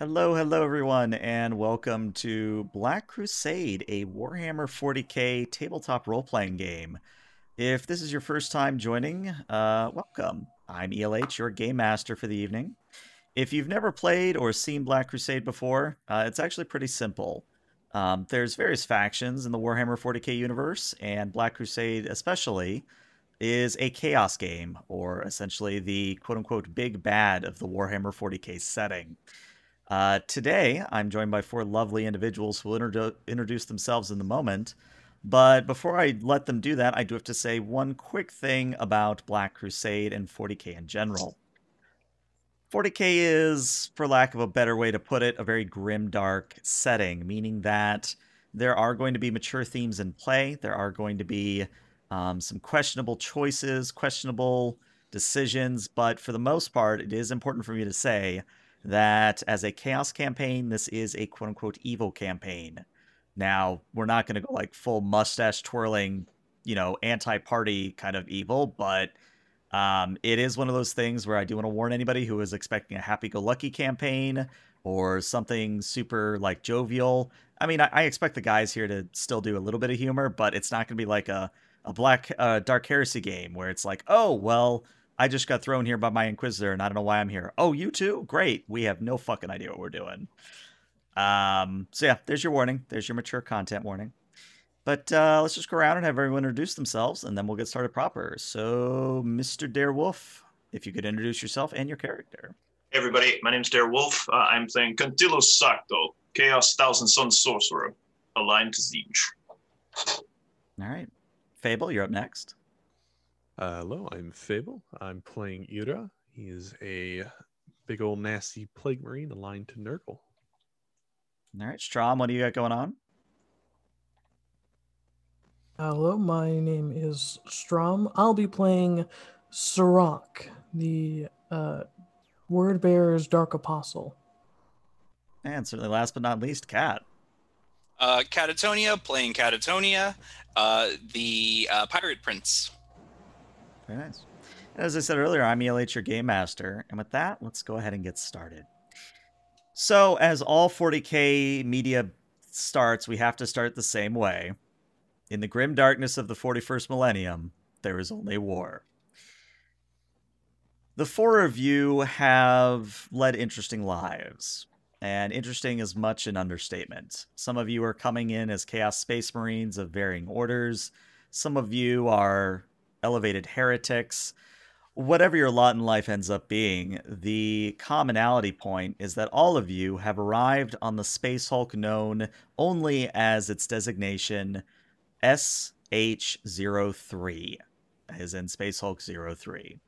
Hello, hello everyone, and welcome to Black Crusade, a Warhammer 40k tabletop role-playing game. If this is your first time joining, welcome. I'm ELH, your Game Master for the evening. If you've never played or seen Black Crusade before, it's actually pretty simple. There's various factions in the Warhammer 40k universe, and Black Crusade especially is a chaos game, or essentially the quote-unquote big bad of the Warhammer 40k setting. Today, I'm joined by four lovely individuals who will introduce themselves in the moment. But before I let them do that, I do have to say one quick thing about Black Crusade and 40k in general. 40k is, for lack of a better way to put it, a very grim, dark setting, meaning that there are going to be mature themes in play. There are going to be some questionable choices, questionable decisions. But for the most part, it is important for me to say that as a chaos campaign, this is a quote-unquote evil campaign. Now, we're not going to go like full mustache-twirling, you know, anti-party kind of evil, but it is one of those things where I do want to warn anybody who is expecting a happy-go-lucky campaign or something super, like, jovial. I mean, I expect the guys here to still do a little bit of humor, but it's not going to be like a Dark Heresy game where it's like, oh, well, I just got thrown here by my Inquisitor, and I don't know why I'm here. Oh, you too? Great. We have no fucking idea what we're doing. So yeah, there's your warning. There's your mature content warning. But let's just go around and have everyone introduce themselves, and then we'll get started proper. So, Mr. Darewolf, if you could introduce yourself and your character. Hey, everybody. My name's Darewolf. I'm playing Cantillus Sarto, Chaos Thousand Sun Sorcerer, aligned to Tzeentch. All right. Fable, you're up next. Hello, I'm Fable. I'm playing Ira. He is a big old nasty Plague Marine aligned to Nurgle. All right, Strom, what do you got going on? Hello, my name is Strom. I'll be playing Sorok, the Word Bearers Dark Apostle. And certainly last but not least, Cat. Catatonia, playing Catatonia, the Pirate Prince. Very nice. And as I said earlier, I'm ELH, your Game Master. And with that, let's go ahead and get started. So as all 40k media starts, we have to start the same way. In the grim darkness of the 41st millennium, there is only war. The four of you have led interesting lives. And interesting is much an understatement. Some of you are coming in as Chaos Space Marines of varying orders. Some of you are elevated heretics. Whatever your lot in life ends up being, the commonality point is that all of you have arrived on the Space Hulk known only as its designation SH-03, as in Space Hulk 03.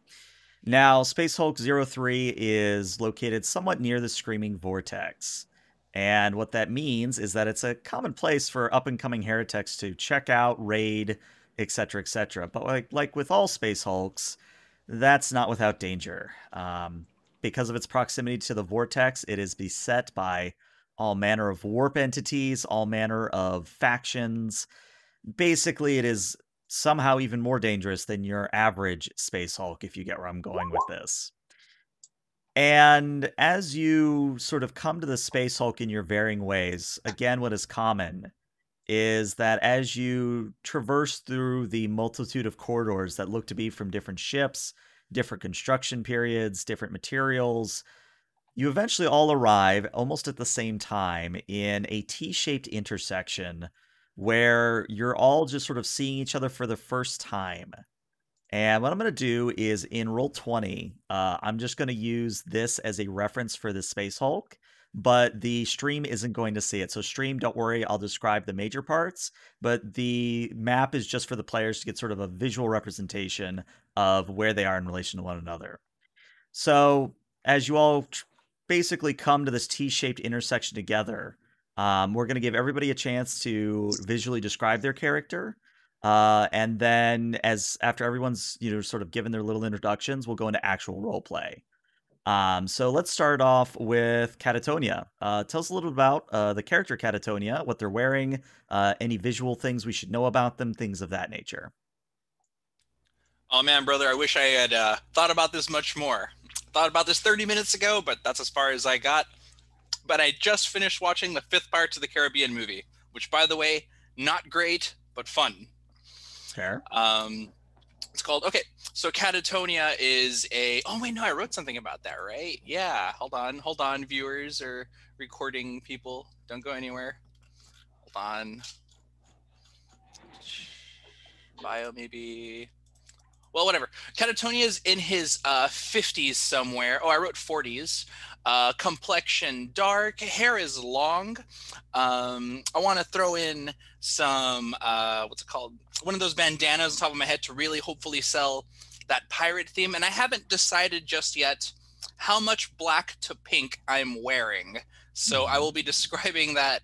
Now, Space Hulk 03 is located somewhat near the Screaming Vortex, and what that means is that it's a common place for up-and-coming heretics to check out, raid, etc., etc. But like with all Space Hulks, that's not without danger. Because of its proximity to the Vortex, it is beset by all manner of warp entities, all manner of factions. Basically, it is somehow even more dangerous than your average Space Hulk, if you get where I'm going with this. And as you sort of come to the Space Hulk in your varying ways, again, what is common is that as you traverse through the multitude of corridors that look to be from different ships, different construction periods, different materials, you eventually all arrive almost at the same time in a T-shaped intersection where you're all just sort of seeing each other for the first time. And what I'm going to do is in roll 20, I'm just going to use this as a reference for the Space Hulk, but the stream isn't going to see it. So stream, don't worry, I'll describe the major parts, but the map is just for the players to get sort of a visual representation of where they are in relation to one another. So as you all basically come to this T-shaped intersection together, we're going to give everybody a chance to visually describe their character. And then after everyone's, you know, sort of given their little introductions, we'll go into actual role play. So let's start off with Catatonia. Tell us a little about the character Catatonia, what they're wearing, any visual things we should know about them, things of that nature. Oh man, brother, I wish I had thought about this much more. Thought about this 30 minutes ago, but that's as far as I got. but I just finished watching the fifth Pirates of the Caribbean movie, which, by the way, not great, but fun. Fair. It's called, okay, so Catatonia is a, oh wait, no, I wrote something about that, right? Yeah, hold on, viewers or recording people, don't go anywhere. Hold on. Bio maybe. Well, whatever. Catatonia is in his 50s somewhere. Oh, I wrote 40s. Complexion dark, hair is long. I want to throw in some, what's it called? One of those bandanas on top of my head to really hopefully sell that pirate theme. And I haven't decided just yet how much black to pink I'm wearing. So I will be describing that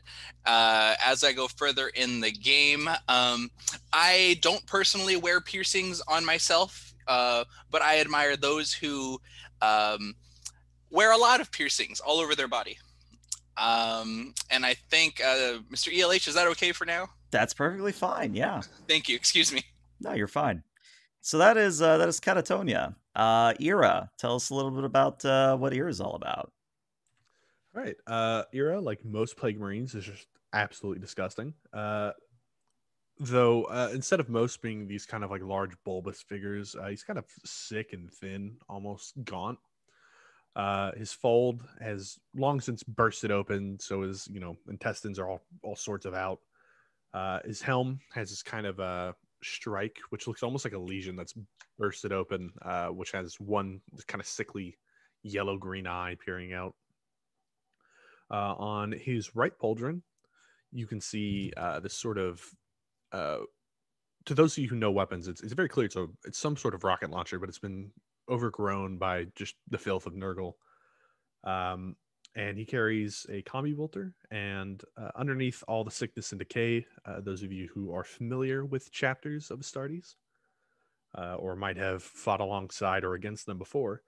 as I go further in the game. I don't personally wear piercings on myself, but I admire those who wear a lot of piercings all over their body. And I think, Mr. ELH, is that okay for now? That's perfectly fine, yeah. Thank you, excuse me. No, you're fine. So that is Catatonia. Ira, tell us a little bit about what Ira is all about. All right, Ira, like most Plague Marines, is just absolutely disgusting. Though instead of most being these kind of like large bulbous figures, he's kind of sick and thin, almost gaunt. His fold has long since bursted open, so his intestines are all sorts of out. His helm has this kind of strike, which looks almost like a lesion that's bursted open, which has one kind of sickly yellow green eye peering out. On his right pauldron, you can see this sort of, to those of you who know weapons, it's very clear it's some sort of rocket launcher, but it's been overgrown by just the filth of Nurgle. And he carries a combi bolter, and underneath all the sickness and decay, those of you who are familiar with chapters of Astartes, or might have fought alongside or against them before,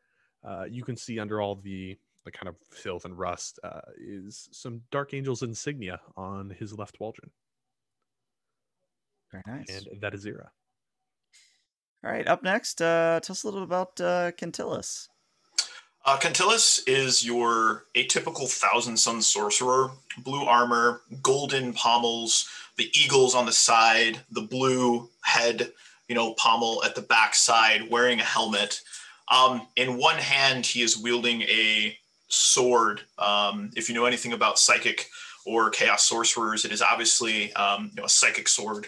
you can see under all the kind of filth and rust is some Dark Angel's insignia on his left pauldron. Very nice. And that is Ira. All right, up next, tell us a little bit about Cantillus. Cantillus is your atypical Thousand Sun sorcerer. Blue armor, golden pommels, the eagles on the side, the blue head, pommel at the back side, wearing a helmet. In one hand, he is wielding a sword. If you know anything about psychic or chaos sorcerers, it is obviously a psychic sword,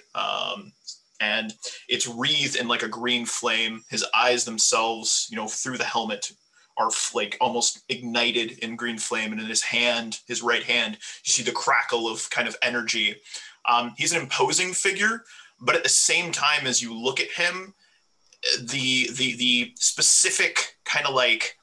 and it's wreathed in like a green flame. His eyes themselves, through the helmet, are like almost ignited in green flame. And in his hand, his right hand, you see the crackle of kind of energy. He's an imposing figure, but at the same time as you look at him, the specific kind of like,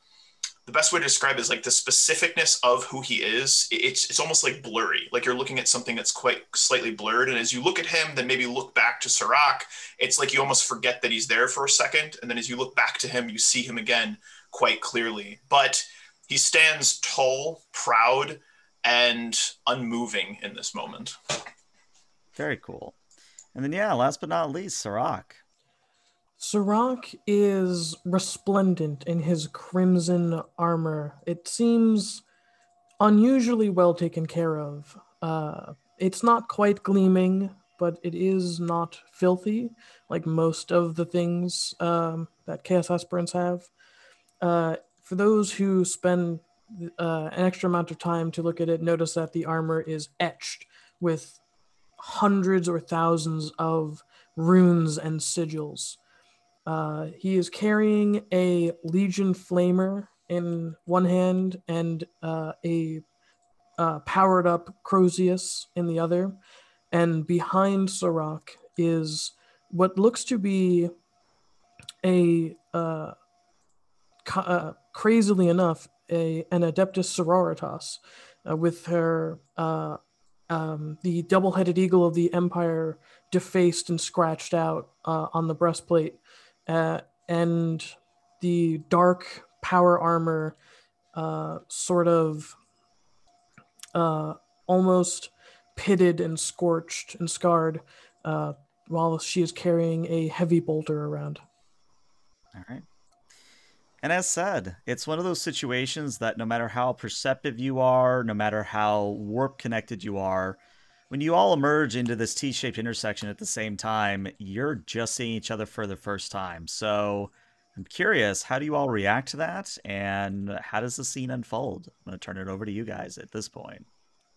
the best way to describe it is like the specificness of who he is. It's almost like blurry. Like you're looking at something that's quite slightly blurred. And as you look at him, then maybe look back to Sirok, it's like you almost forget that he's there for a second. And then as you look back to him, you see him again quite clearly. But he stands tall, proud, and unmoving in this moment. Very cool. And then, yeah, last but not least, Sirok. Sorok is resplendent in his crimson armor. It seems unusually well taken care of. It's not quite gleaming, but it is not filthy, like most of the things that Chaos Aspirants have. For those who spend an extra amount of time to look at it, notice that the armor is etched with hundreds or thousands of runes and sigils. He is carrying a Legion Flamer in one hand and a powered-up Crozius in the other. And behind Sorok is what looks to be crazily enough, an Adeptus Sororitas with her the double-headed eagle of the Empire defaced and scratched out on the breastplate. And the dark power armor sort of almost pitted and scorched and scarred while she is carrying a heavy bolter around. All right. And as said, it's one of those situations that no matter how perceptive you are, no matter how warp connected you are, when you all emerge into this T-shaped intersection at the same time, you're just seeing each other for the first time. So I'm curious, how do you all react to that? And how does the scene unfold? I'm going to turn it over to you guys at this point.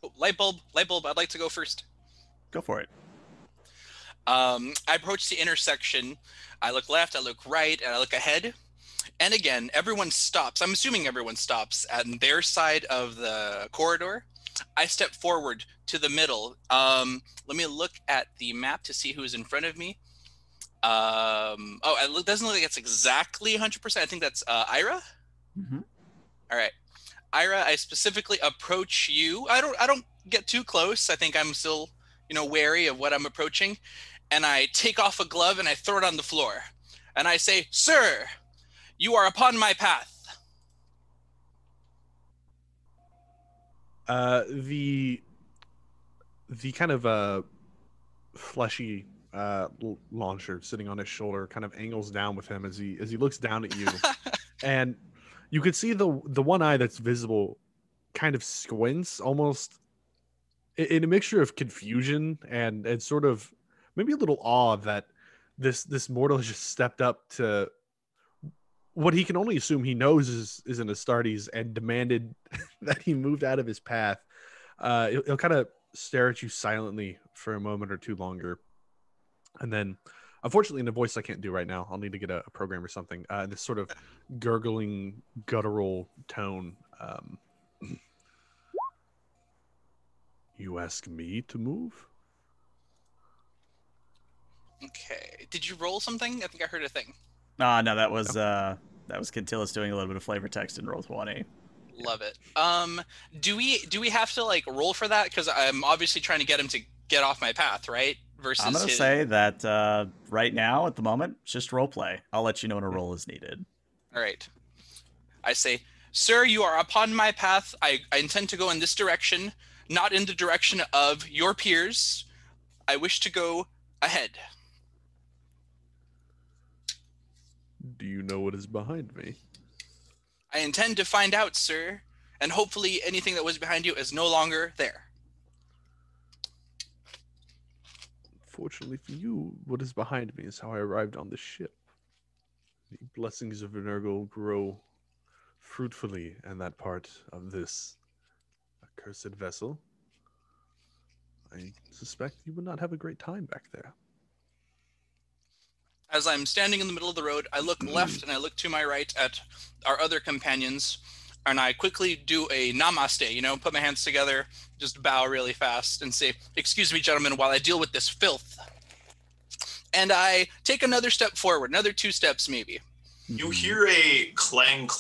Oh, light bulb, I'd like to go first. Go for it. I approach the intersection. I look left, I look right, and I look ahead. And again, everyone stops. I'm assuming everyone stops at their side of the corridor. I step forward to the middle. Let me look at the map to see who's in front of me. Oh, it doesn't look like it's exactly 100%. I think that's Ira. Mm-hmm. All right, Ira. I specifically approach you. I don't get too close. I think I'm still, you know, wary of what I'm approaching. And I take off a glove and I throw it on the floor. And I say, "Sir, you are upon my path." The kind of fleshy launcher sitting on his shoulder kind of angles down with him as he looks down at you, and you could see the one eye that's visible kind of squints almost in a mixture of confusion and sort of maybe a little awe that this mortal has just stepped up to what he can only assume he knows is an Astartes and demanded that he moved out of his path. He'll kind of stare at you silently for a moment or two longer. And then, unfortunately, in a voice I can't do right now, I'll need to get a program or something. This sort of gurgling, guttural tone. You ask me to move? Okay. Did you roll something? I think I heard a thing. No, that was Cantillus doing a little bit of flavor text in roll 20. Love it. Do we have to like roll for that? Because I'm obviously trying to get him to get off my path, right? Versus I'm gonna say that right now at the moment, just role play. I'll let you know when a roll is needed. All right. I say, "Sir, you are upon my path. I intend to go in this direction, not in the direction of your peers. I wish to go ahead." Do you know what is behind me? I intend to find out, sir, and hopefully anything that was behind you is no longer there. Fortunately for you, what is behind me is how I arrived on the ship. The blessings of Nurgle grow fruitfully in that part of this accursed vessel. I suspect you would not have a great time back there. As I'm standing in the middle of the road, I look left and I look to my right at our other companions, and I quickly do a namaste, you know, put my hands together, just bow really fast and say, "Excuse me, gentlemen, while I deal with this filth." And I take another step forward, another two steps maybe. You hear a clang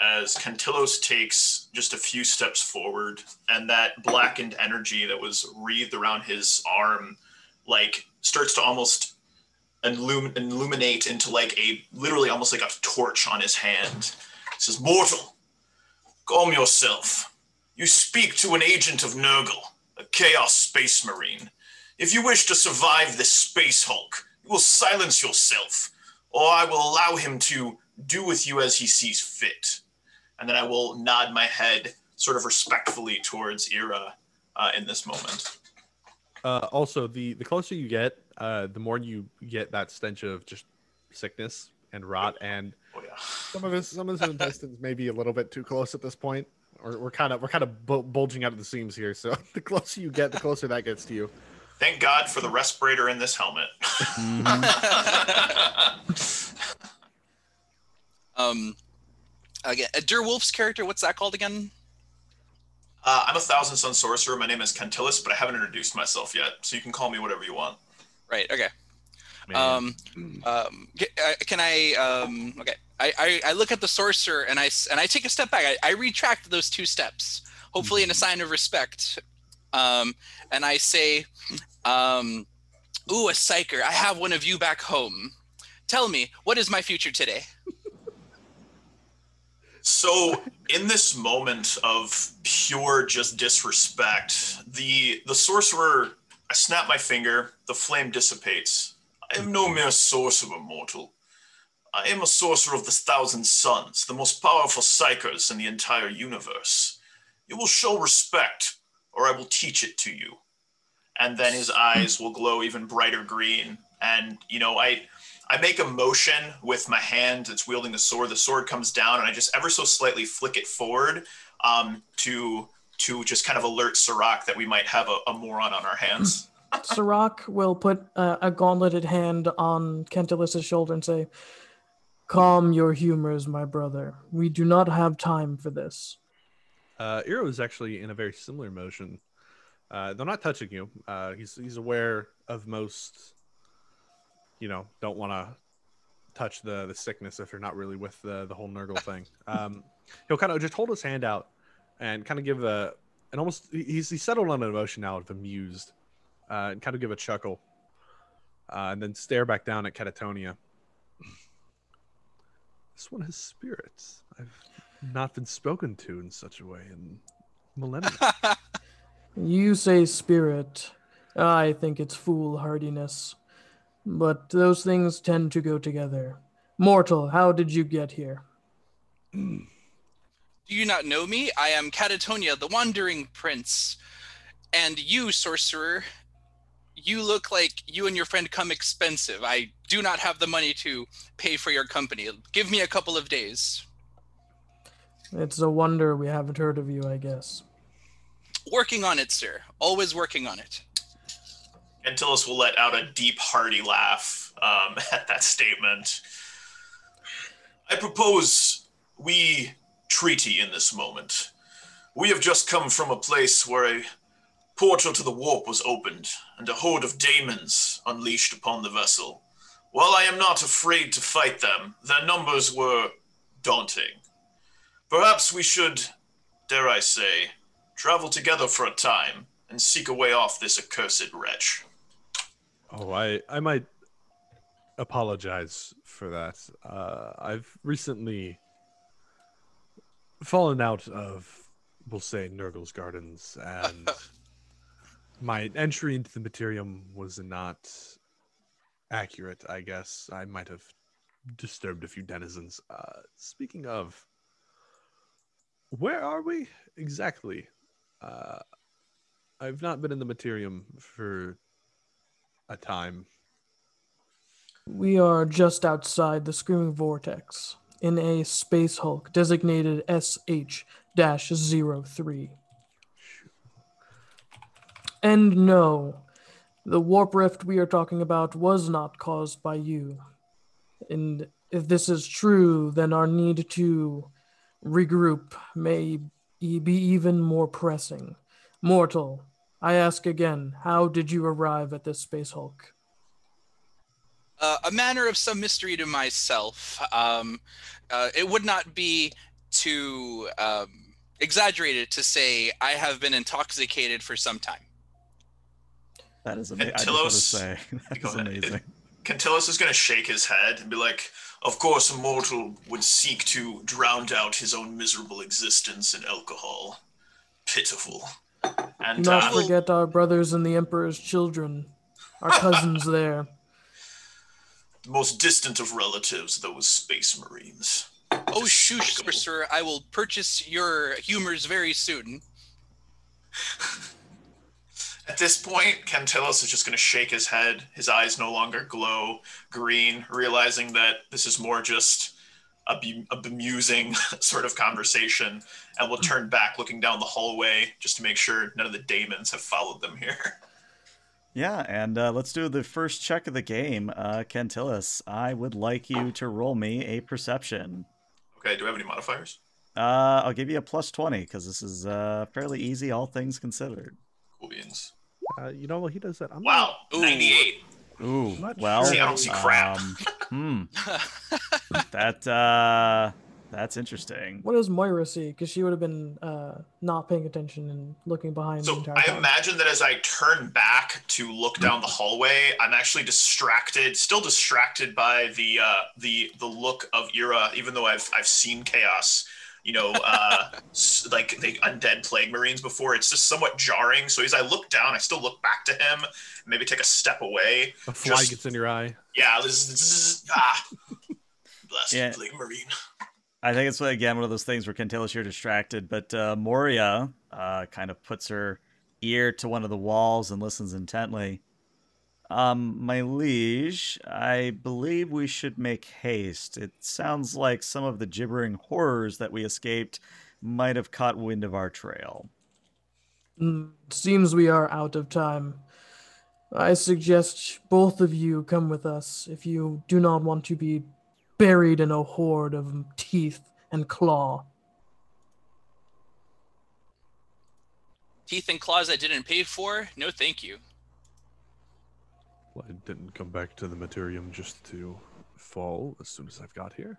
as Cantillus takes just a few steps forward, and that blackened energy that was wreathed around his arm, like, starts to almost and illuminate into like a literally almost like a torch on his hand. He says, "Mortal, calm yourself. You speak to an agent of Nurgle, a Chaos Space Marine. If you wish to survive this Space Hulk, you will silence yourself, or I will allow him to do with you as he sees fit." And then I will nod my head sort of respectfully towards Ira in this moment. Also, the closer you get, the more you get that stench of just sickness and rot, and some of his intestines may be a little bit too close at this point, or we're kind of bulging out of the seams here. So the closer you get, the closer that gets to you. Thank God for the respirator in this helmet. Again, Darewolf's character. What's that called again? I'm a Thousand Sun Sorcerer. My name is Cantillus, but I haven't introduced myself yet, so you can call me whatever you want. Right, okay. Okay. I look at the sorcerer, and I take a step back. I retract those two steps, hopefully in a sign of respect. And I say, "Ooh, a psyker, I have one of you back home. Tell me, what is my future today?" So in this moment of pure just disrespect, the sorcerer, I snap my finger, the flame dissipates. "I am no mere sorcerer, mortal. I am a sorcerer of the Thousand Suns, the most powerful psychers in the entire universe. You will show respect, or I will teach it to you. And then his eyes will glow even brighter green. And, you know, I make a motion with my hand that's wielding the sword. The sword comes down, and I just ever so slightly flick it forward to just kind of alert Sirok that we might have a moron on our hands. Sirok will put a gauntleted hand on Cantillus's shoulder and say, "Calm your humors, my brother. We do not have time for this." Iro is actually in a very similar motion. They're not touching you. He's aware of most, you know, don't want to touch the sickness if you're not really with the whole Nurgle thing. He'll kind of just hold his hand out and kind of give an almost, he's settled on an emotion now of amused, and kind of give a chuckle, and then stare back down at Catatonia. This one has spirits. I've not been spoken to in such a way in millennia. You say spirit. I think it's foolhardiness. But those things tend to go together. Mortal, how did you get here? Do you not know me? I am Catatonia, the Wandering Prince. And you, sorcerer, you look like you and your friend come expensive. I do not have the money to pay for your company. Give me a couple of days. It's a wonder we haven't heard of you, I guess. Working on it, sir. Always working on it. Cantillus will let out a deep, hearty laugh at that statement. I propose we treaty in this moment. We have just come from a place where a portal to the warp was opened and a horde of daemons unleashed upon the vessel. While I am not afraid to fight them, their numbers were daunting. Perhaps we should, dare I say, travel together for a time and seek a way off this accursed wretch. Oh, I might apologize for that. I've recently fallen out of, we'll say, Nurgle's gardens, and my entry into the Materium was not accurate, I guess. I might have disturbed a few denizens. Speaking of, where are we exactly? I've not been in the Materium for a time. We are just outside the Screaming Vortex in a Space Hulk designated SH-03. And no, the warp rift we are talking about was not caused by you. And if this is true, then our need to regroup may be even more pressing. Mortal, I ask again, how did you arrive at this Space Hulk? A matter of some mystery to myself. It would not be too exaggerated to say I have been intoxicated for some time. That is amazing. Cantillus is going to shake his head and be like, of course a mortal would seek to drown out his own miserable existence in alcohol. Pitiful. And do not forget our brothers and the Emperor's children, our cousins there. The most distant of relatives, those Space Marines. Oh, shush, sir, I will purchase your humors very soon. At this point, Cantillus is just going to shake his head. His eyes no longer glow green, realizing that this is more just a bemusing sort of conversation, and we'll turn back looking down the hallway just to make sure none of the daemons have followed them here. Yeah, and let's do the first check of the game. Cantillus, I would like you to roll me a perception. Okay, do I have any modifiers? I'll give you a +20 because this is fairly easy, all things considered. Cool beans. You know, well, he does that. I'm wow, not... 98. Ooh, well, sure. I don't see crap. That's interesting. What does Moira see? Because she would have been not paying attention and looking behind. So the I imagine that as I turn back to look down the hallway, I'm actually distracted, still distracted by the look of Ira, even though I've seen chaos. You know, like the undead Plague Marines before. It's just somewhat jarring. So as I look down, I still look back to him, maybe take a step away. A fly gets in your eye. Yeah, this is blasted Plague Marine. I think it's, again, one of those things where Cantillus, you're distracted, but Moria kind of puts her ear to one of the walls and listens intently. My liege, I believe we should make haste. It sounds like some of the gibbering horrors that we escaped might have caught wind of our trail. Seems we are out of time. I suggest both of you come with us if you do not want to be buried in a horde of teeth and claw. Teeth and claws I didn't pay for? No, thank you. Well, I didn't come back to the Materium just to fall as soon as I've got here.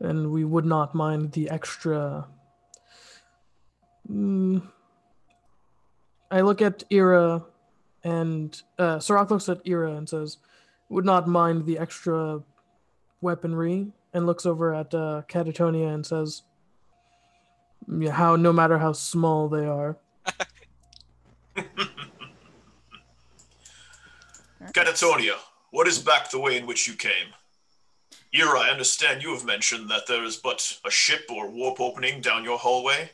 And we would not mind the extra... I look at Ira... And Sorok looks at Ira and says, would not mind the extra weaponry, and looks over at Catatonia and says, how no matter how small they are. Catatonia, what is back the way in which you came? Ira, I understand you have mentioned that there is but a ship or warp opening down your hallway.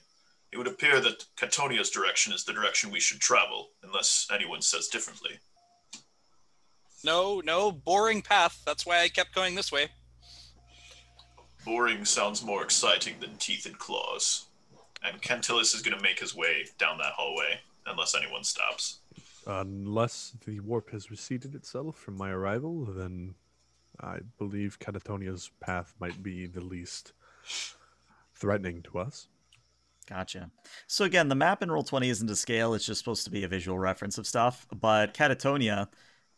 It would appear that Catonia's direction is the direction we should travel, unless anyone says differently. No, no, boring path. That's why I kept going this way. Boring sounds more exciting than teeth and claws. And Cantillus is going to make his way down that hallway, unless anyone stops. Unless the warp has receded itself from my arrival, then I believe Catatonia's path might be the least threatening to us. Gotcha. So again, the map in Roll20 isn't to scale. It's just supposed to be a visual reference of stuff. But Catatonia,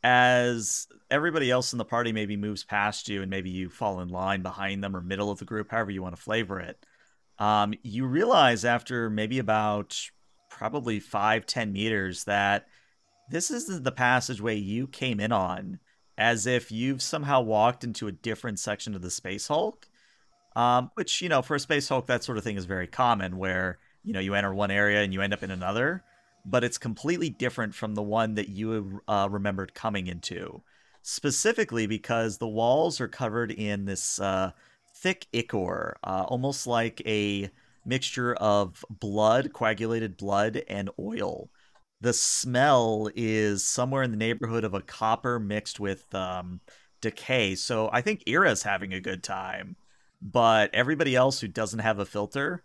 as everybody else in the party maybe moves past you and maybe you fall in line behind them or middle of the group, however you want to flavor it, you realize after maybe about probably 5-10 meters that this isn't the passageway you came in on, as if you've somehow walked into a different section of the Space Hulk. Which, you know, for a Space Hulk, that sort of thing is very common where, you know, you enter one area and you end up in another, but it's completely different from the one that you remembered coming into, specifically because the walls are covered in this thick ichor, almost like a mixture of blood, coagulated blood, and oil. The smell is somewhere in the neighborhood of a copper mixed with decay, so I think Ira's having a good time. But everybody else who doesn't have a filter,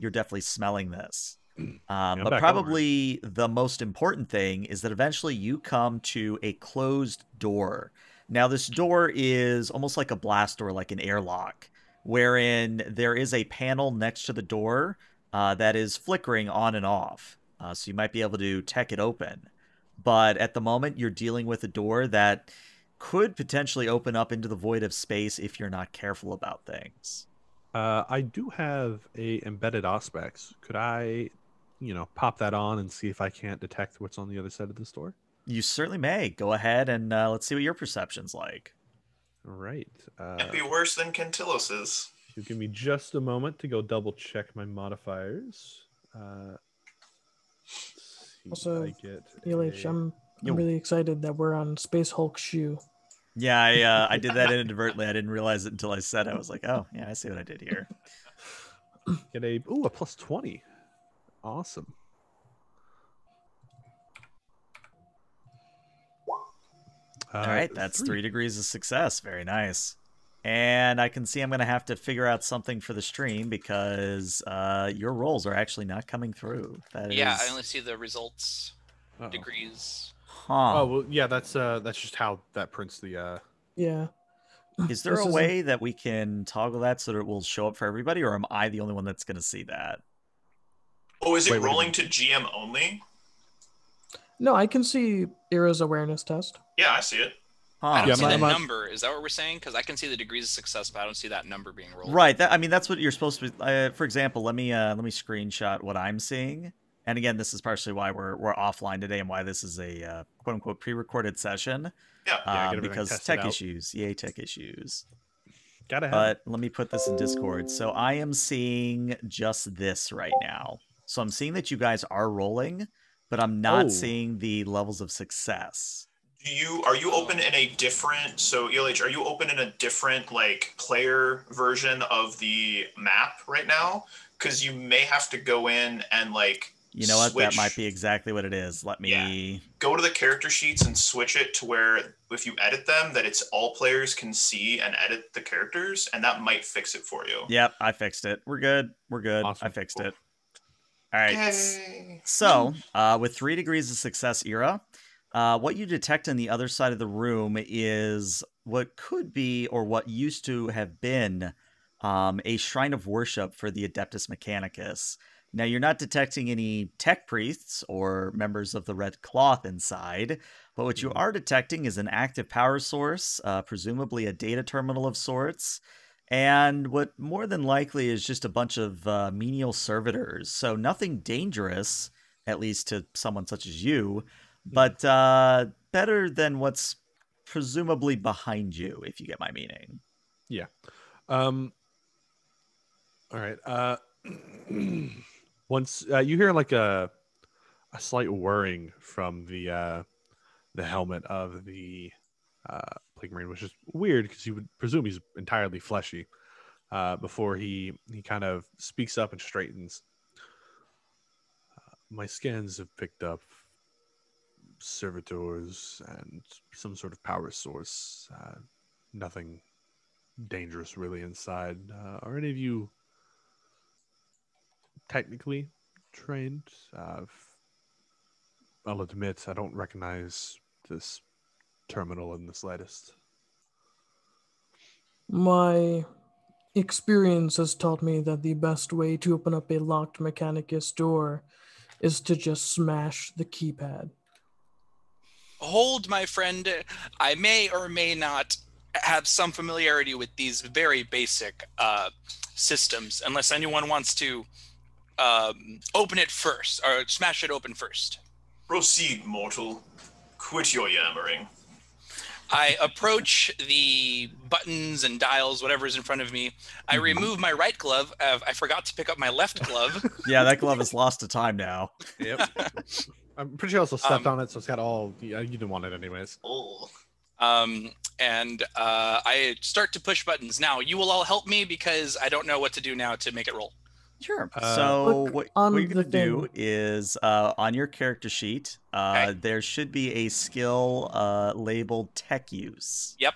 you're definitely smelling this. But probably the most important thing is that eventually you come to a closed door. Now, this door is almost like a blast door, like an airlock, wherein there is a panel next to the door that is flickering on and off. So you might be able to tech it open. But at the moment, you're dealing with a door that... could potentially open up into the void of space if you're not careful about things. I do have a embedded Auspex. Could I, you know, pop that on and see if I can't detect what's on the other side of this door? You certainly may. Go ahead and let's see what your perception's like. All right. Can't be worse than Cantillus's. You give me just a moment to go double check my modifiers. Also, ELH, I'm really excited that we're on Space Hulk shoe. Yeah, I did that inadvertently. I didn't realize it until I said it. I was like, oh, yeah, I see what I did here. Get a, ooh, a plus 20. Awesome. All right, that's three degrees of success. Very nice. And I can see I'm going to have to figure out something for the stream because your rolls are actually not coming through. That is... I only see the results degrees. Huh. Oh, well, yeah, that's just how that prints the... Yeah. Is there a way that we can toggle that so that it will show up for everybody, or am I the only one that's going to see that? Oh, is it rolling to GM only? No, I can see Ira's awareness test. Yeah, I see it. Huh. I don't see that number. Is that what we're saying? Because I can see the degrees of success, but I don't see that number being rolled. Right. That, I mean, that's what you're supposed to be... for example, let me screenshot what I'm seeing. And again, this is partially why we're offline today and why this is a quote-unquote pre-recorded session. Yeah, because tech issues. Yay, tech issues. Gotta have. But let me put this in Discord. So I am seeing just this right now. So I'm seeing that you guys are rolling, but I'm not seeing the levels of success. Are you open in a different, so ELH, are you open in a different like player version of the map right now? Because you may have to go in and like, you know what, that might be exactly what it is. Let me go to the character sheets and switch it to where if you edit them, that it's all players can see and edit the characters, and that might fix it for you. Yep, I fixed it. We're good. We're good. Awesome. I fixed it. All right. Yay. So with 3 degrees of success, Ira, what you detect on the other side of the room is what could be, or what used to have been, a shrine of worship for the Adeptus Mechanicus. Now, you're not detecting any tech priests or members of the Red Cloth inside, but what you are detecting is an active power source, presumably a data terminal of sorts, and what more than likely is just a bunch of menial servitors. So nothing dangerous, at least to someone such as you, but better than what's presumably behind you, if you get my meaning. Yeah. All right. Once you hear like a slight whirring from the helmet of the Plague Marine, which is weird because you would presume he's entirely fleshy, before he kind of speaks up and straightens. My scans have picked up servitors and some sort of power source. Nothing dangerous really inside. Are any of you technically trained? I'll admit I don't recognize this terminal in the slightest. My experience has taught me that the best way to open up a locked Mechanicus door is to just smash the keypad. Hold, my friend. I may or may not have some familiarity with these very basic systems, unless anyone wants to open it first, or smash it open first. Proceed, mortal. Quit your yammering. I approach the buttons and dials, whatever's in front of me. I remove my right glove. I forgot to pick up my left glove. Yeah, that glove is lost to time now. Yep. I'm pretty sure I also stepped on it, so it's got all... Yeah, you didn't want it anyways. Oh. I start to push buttons. Now, you will all help me because I don't know what to do now to make it roll. Sure. So what you're going to do is on your character sheet, okay, there should be a skill labeled tech use. Yep.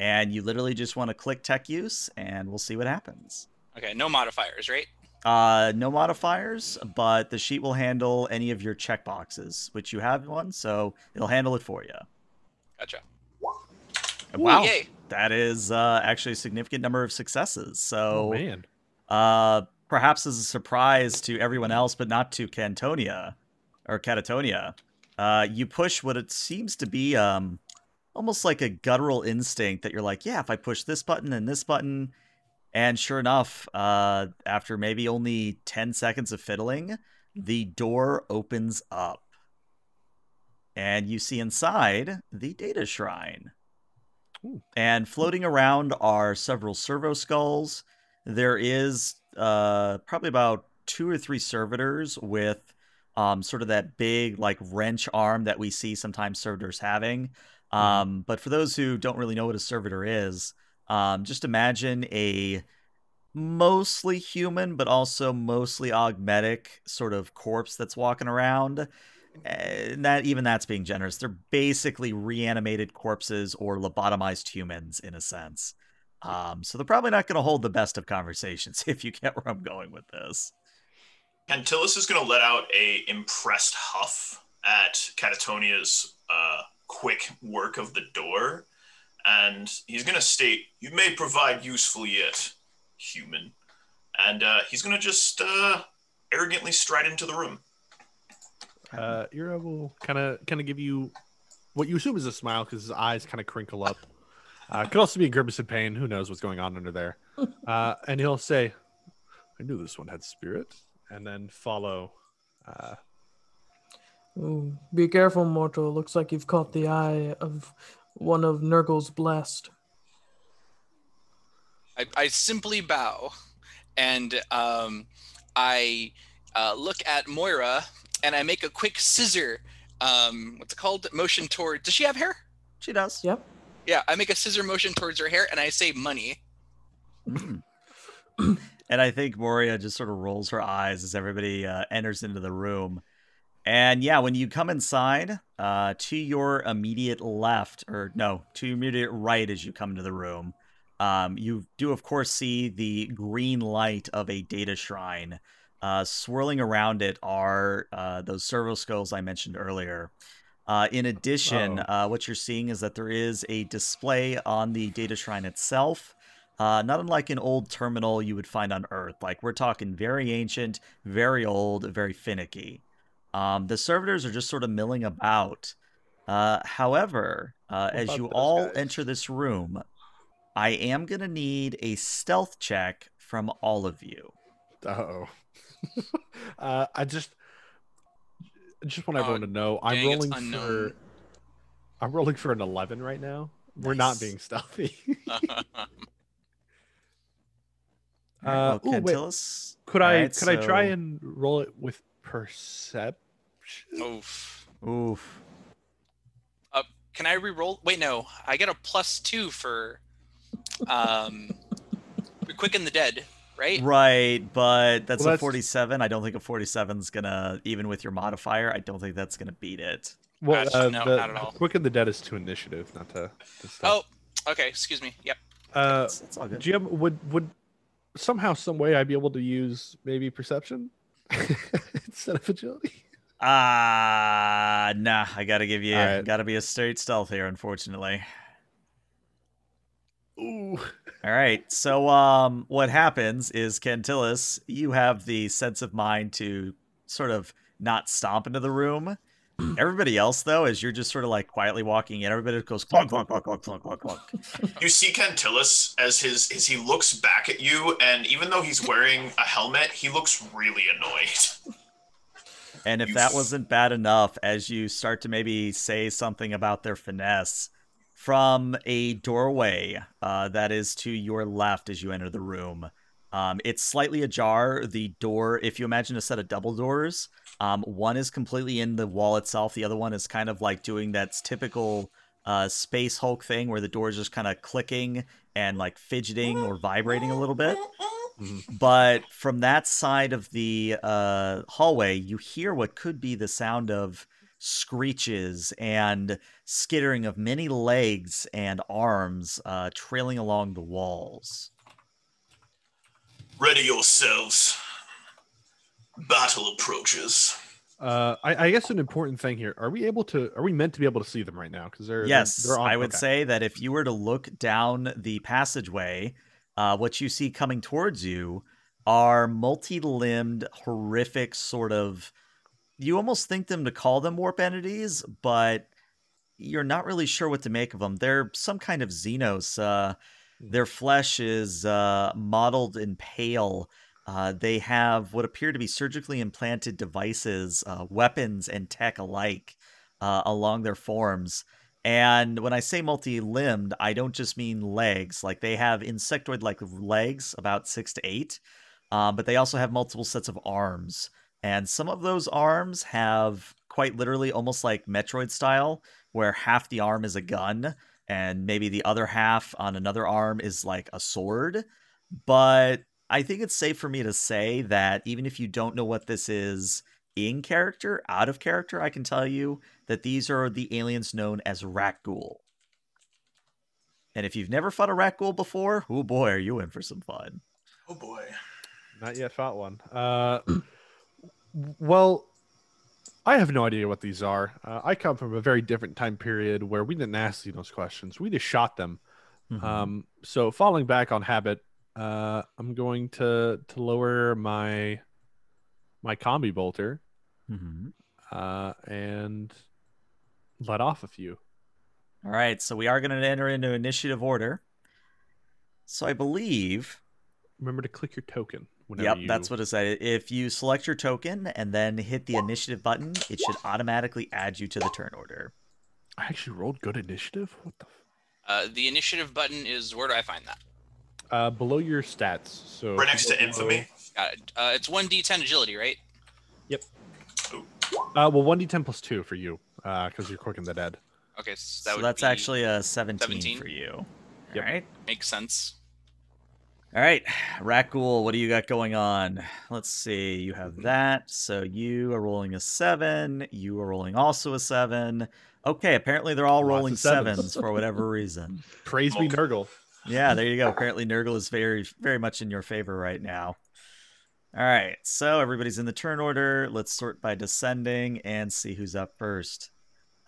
And you literally just want to click tech use and we'll see what happens. Okay. No modifiers, right? No modifiers, but the sheet will handle any of your checkboxes, which you have one, so it'll handle it for you. Gotcha. Wow. Ooh, yay. That is actually a significant number of successes. So, oh, man. Perhaps as a surprise to everyone else, but not to Cantonia or Catatonia, you push what it seems to be almost like a guttural instinct that you're like, yeah, if I push this button and this button. And sure enough, after maybe only 10 seconds of fiddling, the door opens up. And you see inside the data shrine. Ooh. And floating around are several servo skulls. There is probably about 2 or 3 servitors with sort of that big like wrench arm that we see sometimes servitors having. But for those who don't really know what a servitor is, just imagine a mostly human, but also mostly augmetic sort of corpse that's walking around. And that, even that's being generous. They're basically reanimated corpses or lobotomized humans in a sense. So they're probably not going to hold the best of conversations, if you get where I'm going with this. Cantillus is going to let out a impressed huff at Catatonia's quick work of the door. And he's going to state, you may provide useful yet, human. And he's going to just arrogantly stride into the room. Ira will kind of give you what you assume is a smile because his eyes kind of crinkle up. Could also be a grimace in pain. Who knows what's going on under there? And he'll say, I knew this one had spirit. And then follow. Ooh, be careful, mortal. Looks like you've caught the eye of... one of Nurgle's blessed. I simply bow, and I look at Moira, and I make a quick scissor. What's it called? Motion toward. Does she have hair? She does. Yep. Yeah, I make a scissor motion towards her hair, and I say money. And I think Moria just sort of rolls her eyes as everybody enters into the room. And yeah, when you come inside, to your immediate left, or no, to your immediate right as you come into the room, you do, of course, see the green light of a data shrine. Swirling around it are those servo skulls I mentioned earlier. In addition, what you're seeing is that there is a display on the data shrine itself, not unlike an old terminal you would find on Earth. Like, we're talking very ancient, very old, very finicky. The servitors are just sort of milling about. However, as you all enter this room, I am going to need a stealth check from all of you. Uh-oh. I just want everyone to know I'm rolling for an 11 right now. Nice. We're not being stealthy. Cantillus. Could I try and roll it with perception? Oof. Can I re-roll? Wait, no. I get a +2 for Quicken the Dead. Right? Right, but that's a 47. I don't think a 47 is going to, even with your modifier, I don't think that's going to beat it. Well, no, not at all. Quicken the Dead is to initiative, not to stuff. Oh, okay. Excuse me. Yep. That's all good. Jim, would somehow, some way, I be able to use maybe perception instead of agility? Nah. I got to give you, right. Got to be a straight stealth here, unfortunately. Ooh. All right, so what happens is, Cantillus, you have the sense of mind to sort of not stomp into the room. Everybody else, though, is you're just sort of like quietly walking in. Everybody goes clunk, clunk, clunk, clunk, clunk, clunk, clunk. You see Cantillus as he looks back at you, and even though he's wearing a helmet, he looks really annoyed. And if that wasn't bad enough, as you start to maybe say something about their finesse, from a doorway that is to your left as you enter the room. It's slightly ajar. The door, if you imagine a set of double doors, one is completely in the wall itself. The other one is kind of like doing that typical Space Hulk thing where the door is just kind of clicking and like fidgeting or vibrating a little bit. But from that side of the hallway, you hear what could be the sound of screeches and skittering of many legs and arms trailing along the walls. Ready yourselves. Battle approaches. I guess an important thing here. Are we meant to be able to see them right now? Because I would say that if you were to look down the passageway, what you see coming towards you are multi-limbed, horrific sort of, you almost think them to call them warp entities, but you're not really sure what to make of them. They're some kind of Xenos. Their flesh is mottled and pale. They have what appear to be surgically implanted devices, weapons and tech alike along their forms. And when I say multi-limbed, I don't just mean legs. Like, they have insectoid-like legs, about 6 to 8, but they also have multiple sets of arms. And some of those arms have quite literally almost like Metroid style, where half the arm is a gun and maybe the other half on another arm is like a sword. But I think it's safe for me to say that even if you don't know what this is in character, out of character, I can tell you that these are the aliens known as Rak'Gol. And if you've never fought a Rak'Gol before, oh boy, are you in for some fun. Oh boy. Not yet fought one. Well, I have no idea what these are. I come from a very different time period where we didn't ask those questions. We just shot them. Mm-hmm. So falling back on habit, I'm going to lower my combi bolter, mm-hmm. And let off a few. All right, so we are going to enter into initiative order. So I believe... Remember to click your token. Yep, that's what it said. If you select your token and then hit the initiative button, it should automatically add you to the turn order. I actually rolled good initiative? What the? The initiative button is, where do I find that? Below your stats. So right next to infamy. Got it. It's 1d10 agility, right? Yep. Well, 1d10 +2 for you, because you're Quicken the Dead. Okay, so, that's actually a 17 for you. Yep. All right. Makes sense. All right, Rak'Gol, what do you got going on? Let's see, you have that. So you are rolling a 7. You are rolling also a 7. Okay, apparently they're all rolling sevens for whatever reason. Praise me, Nurgle. Yeah, there you go. Apparently Nurgle is very, very much in your favor right now. All right, so everybody's in the turn order. Let's sort by descending and see who's up first.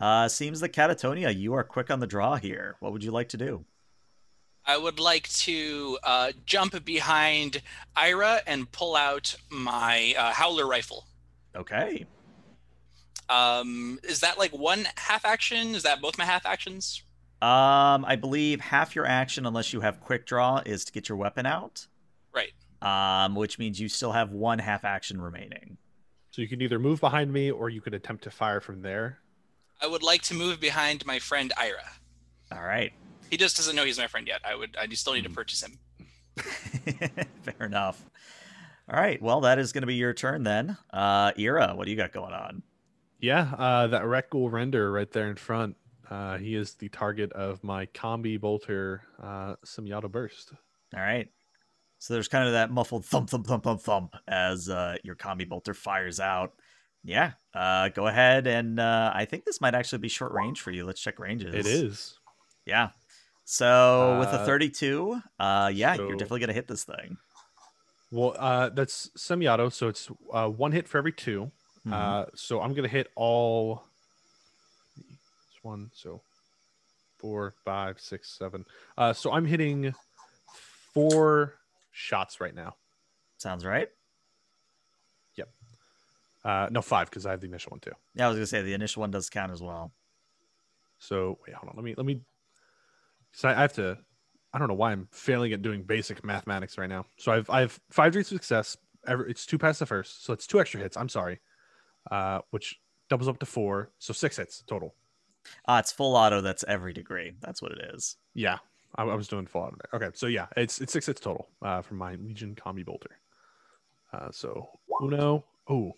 Seems that Catatonia, you are quick on the draw here. What would you like to do? I would like to jump behind Ira and pull out my Howler rifle. Okay. Is that like one half action? Is that both my half actions? I believe half your action, unless you have quick draw, is to get your weapon out. Right. Which means you still have one half action remaining. So you can either move behind me or you could attempt to fire from there. I would like to move behind my friend Ira. All right. He just doesn't know he's my friend yet. I still need to purchase him. Fair enough. All right. Well, that is going to be your turn then. Ira, what do you got going on? Yeah, that Rak'Gol render right there in front. He is the target of my combi bolter Semyato burst. All right. So there's kind of that muffled thump, thump, thump, thump, thump as your combi bolter fires out. Yeah. Go ahead. And I think this might actually be short range for you. Let's check ranges. It is. Yeah. So with a 32, yeah, so you're definitely going to hit this thing. Well, that's Semyato, so it's one hit for every 2. Mm-hmm. So I'm going to hit all 4, 5, 6, 7. So I'm hitting 4 shots right now. Sounds right. Yep. No, 5, because I have the initial one too. Yeah, I was going to say the initial one does count as well. So wait, hold on. Let me. So I have to. I don't know why I'm failing at doing basic mathematics right now. So I've 5 degrees of success. It's 2 past the first, so it's 2 extra hits. I'm sorry, which doubles up to 4, so 6 hits total. It's full auto. That's every degree. That's what it is. Yeah, I was doing full auto. Okay, so yeah, it's 6 hits total from my Legion combi bolter. So uno. Oh,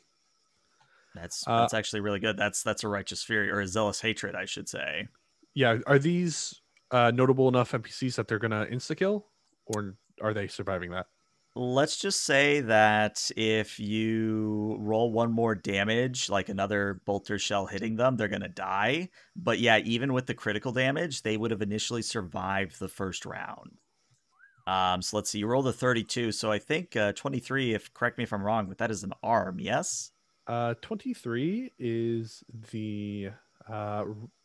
that's actually really good. That's a righteous fury or a zealous hatred, I should say. Yeah, are these notable enough NPCs that they're gonna insta kill, or are they surviving that? Let's just say that if you roll 1 more damage, like another bolter shell hitting them, they're going to die. But yeah, even with the critical damage, they would have initially survived the first round. So let's see. You rolled a 32. So I think 23, if correct me if I'm wrong, but that is an arm, yes? 23 is the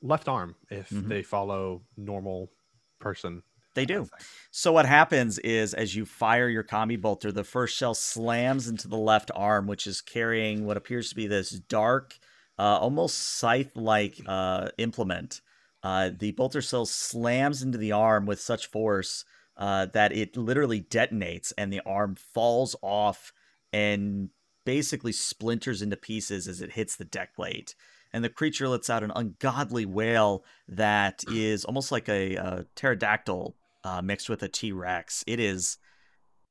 left arm if they follow normal person. They do. So what happens is as you fire your combi bolter, the first shell slams into the left arm, which is carrying what appears to be this dark, almost scythe-like implement. The bolter shell slams into the arm with such force that it literally detonates and the arm falls off and basically splinters into pieces as it hits the deck plate. And the creature lets out an ungodly wail that is almost like a pterodactyl. Mixed with a T-Rex. It is,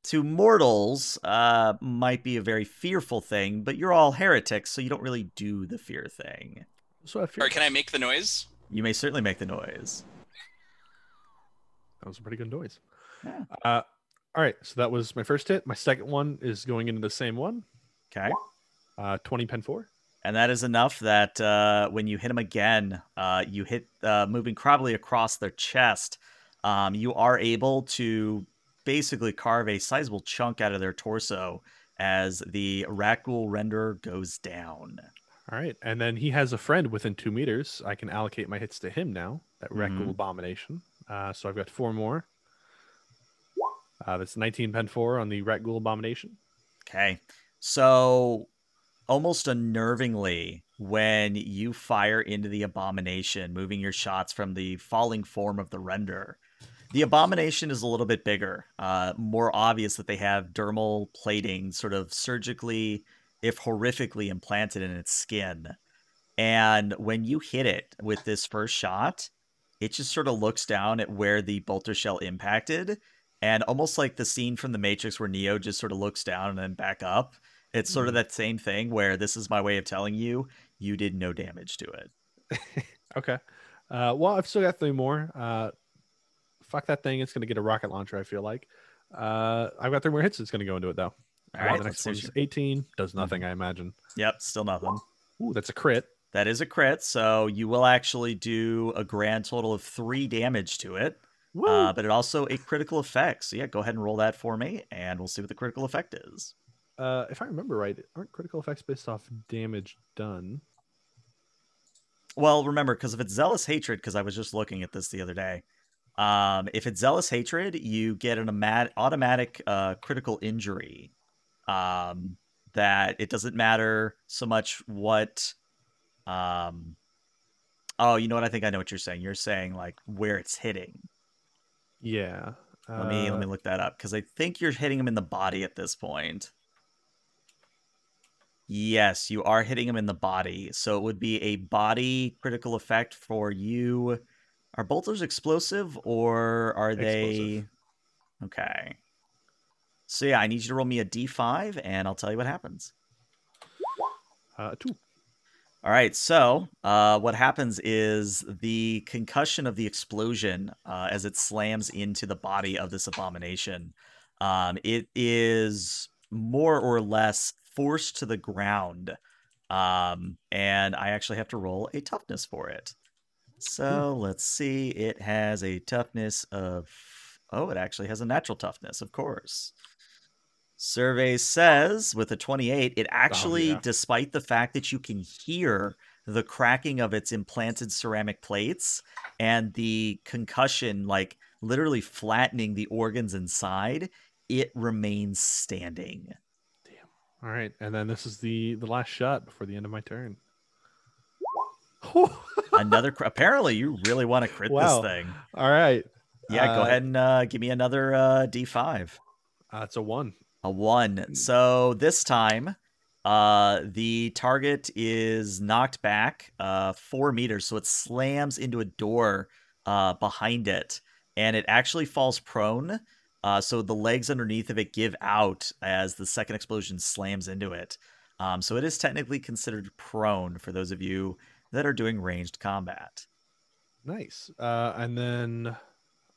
to mortals, might be a very fearful thing, but you're all heretics, so you don't really do the fear thing. So can I make the noise? You may certainly make the noise. That was a pretty good noise. Yeah. All right, so that was my first hit. My second one is going into the same one. Okay. 20 pen 4. And that is enough that when you hit him again, you hit moving probably across their chest. You are able to basically carve a sizable chunk out of their torso as the Rak'Gol render goes down. All right. And then he has a friend within 2 meters. I can allocate my hits to him now, that Rak'Gol abomination. So I've got 4 more. That's 19 pen 4 on the Rak'Gol abomination. Okay. So almost unnervingly, when you fire into the abomination, moving your shots from the falling form of the render, the abomination is a little bit bigger, more obvious that they have dermal plating sort of surgically, if horrifically, implanted in its skin. And when you hit it with this first shot, it just sort of looks down at where the bolter shell impacted. And almost like the scene from The Matrix where Neo just sort of looks down and then back up. It's sort of that same thing where this is my way of telling you, you did no damage to it. Okay. Well, I've still got three more. Fuck that thing. It's going to get a rocket launcher, I feel like. I've got three more hits. It's going to go into it, though. All right, the next one's 18. Does nothing, I imagine. Yep, still nothing. Ooh, that's a crit. That is a crit, so you will actually do a grand total of 3 damage to it. But it also a critical effect. So yeah, go ahead and roll that for me, and we'll see what the critical effect is. If I remember right, aren't critical effects based off damage done? Well, remember, because if it's Zealous Hatred, because I was just looking at this the other day, if it's Zealous Hatred, you get an automatic critical injury. That it doesn't matter so much what... oh, you know what? I think I know what you're saying. You're saying, like, where it's hitting. Yeah. Let me look that up, because I think you're hitting him in the body at this point. Yes, you are hitting him in the body. So it would be a body critical effect for you. Are bolters explosive, or are explosive. They... Okay. So yeah, I need you to roll me a D5, and I'll tell you what happens. 2. All right, so what happens is the concussion of the explosion as it slams into the body of this abomination. It is more or less forced to the ground, and I actually have to roll a toughness for it. So let's see. It has a toughness of... Oh, it actually has a natural toughness, of course. Survey says, with a 28, it actually, despite the fact that you can hear the cracking of its implanted ceramic plates and the concussion, like, literally flattening the organs inside, it remains standing. Damn. All right, and then this is the last shot before the end of my turn. Another... Apparently, you really want to crit this thing. All right. Yeah, go ahead and give me another D5. It's a 1. A 1. So this time, the target is knocked back 4 meters, so it slams into a door behind it, and it actually falls prone. So the legs underneath of it give out as the second explosion slams into it. So it is technically considered prone for those of you that are doing ranged combat. Nice. And then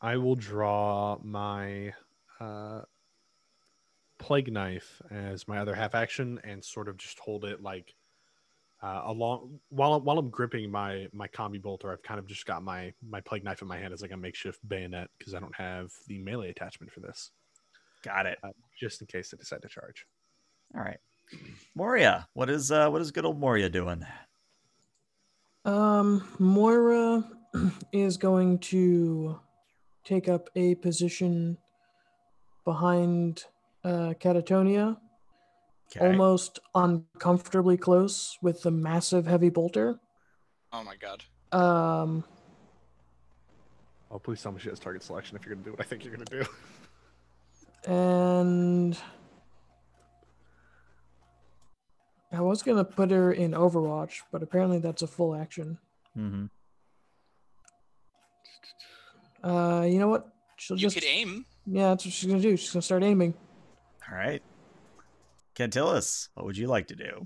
I will draw my... Plague Knife as my other half action and sort of just hold it like along while I'm gripping my combi bolter. I've kind of just got my Plague Knife in my hand as like a makeshift bayonet because I don't have the melee attachment for this. Got it. Just in case I decide to charge. All right, Moria, what is good old Moria doing? Moira is going to take up a position behind Catatonia, almost uncomfortably close with the massive heavy bolter. Oh my god. Oh, please tell me she has target selection if you're gonna do what I think you're gonna do. And I was gonna put her in Overwatch, but apparently that's a full action. Mm-hmm. You know what? You could aim. Yeah, that's what she's gonna do. She's gonna start aiming. All right. Cantillus, what would you like to do?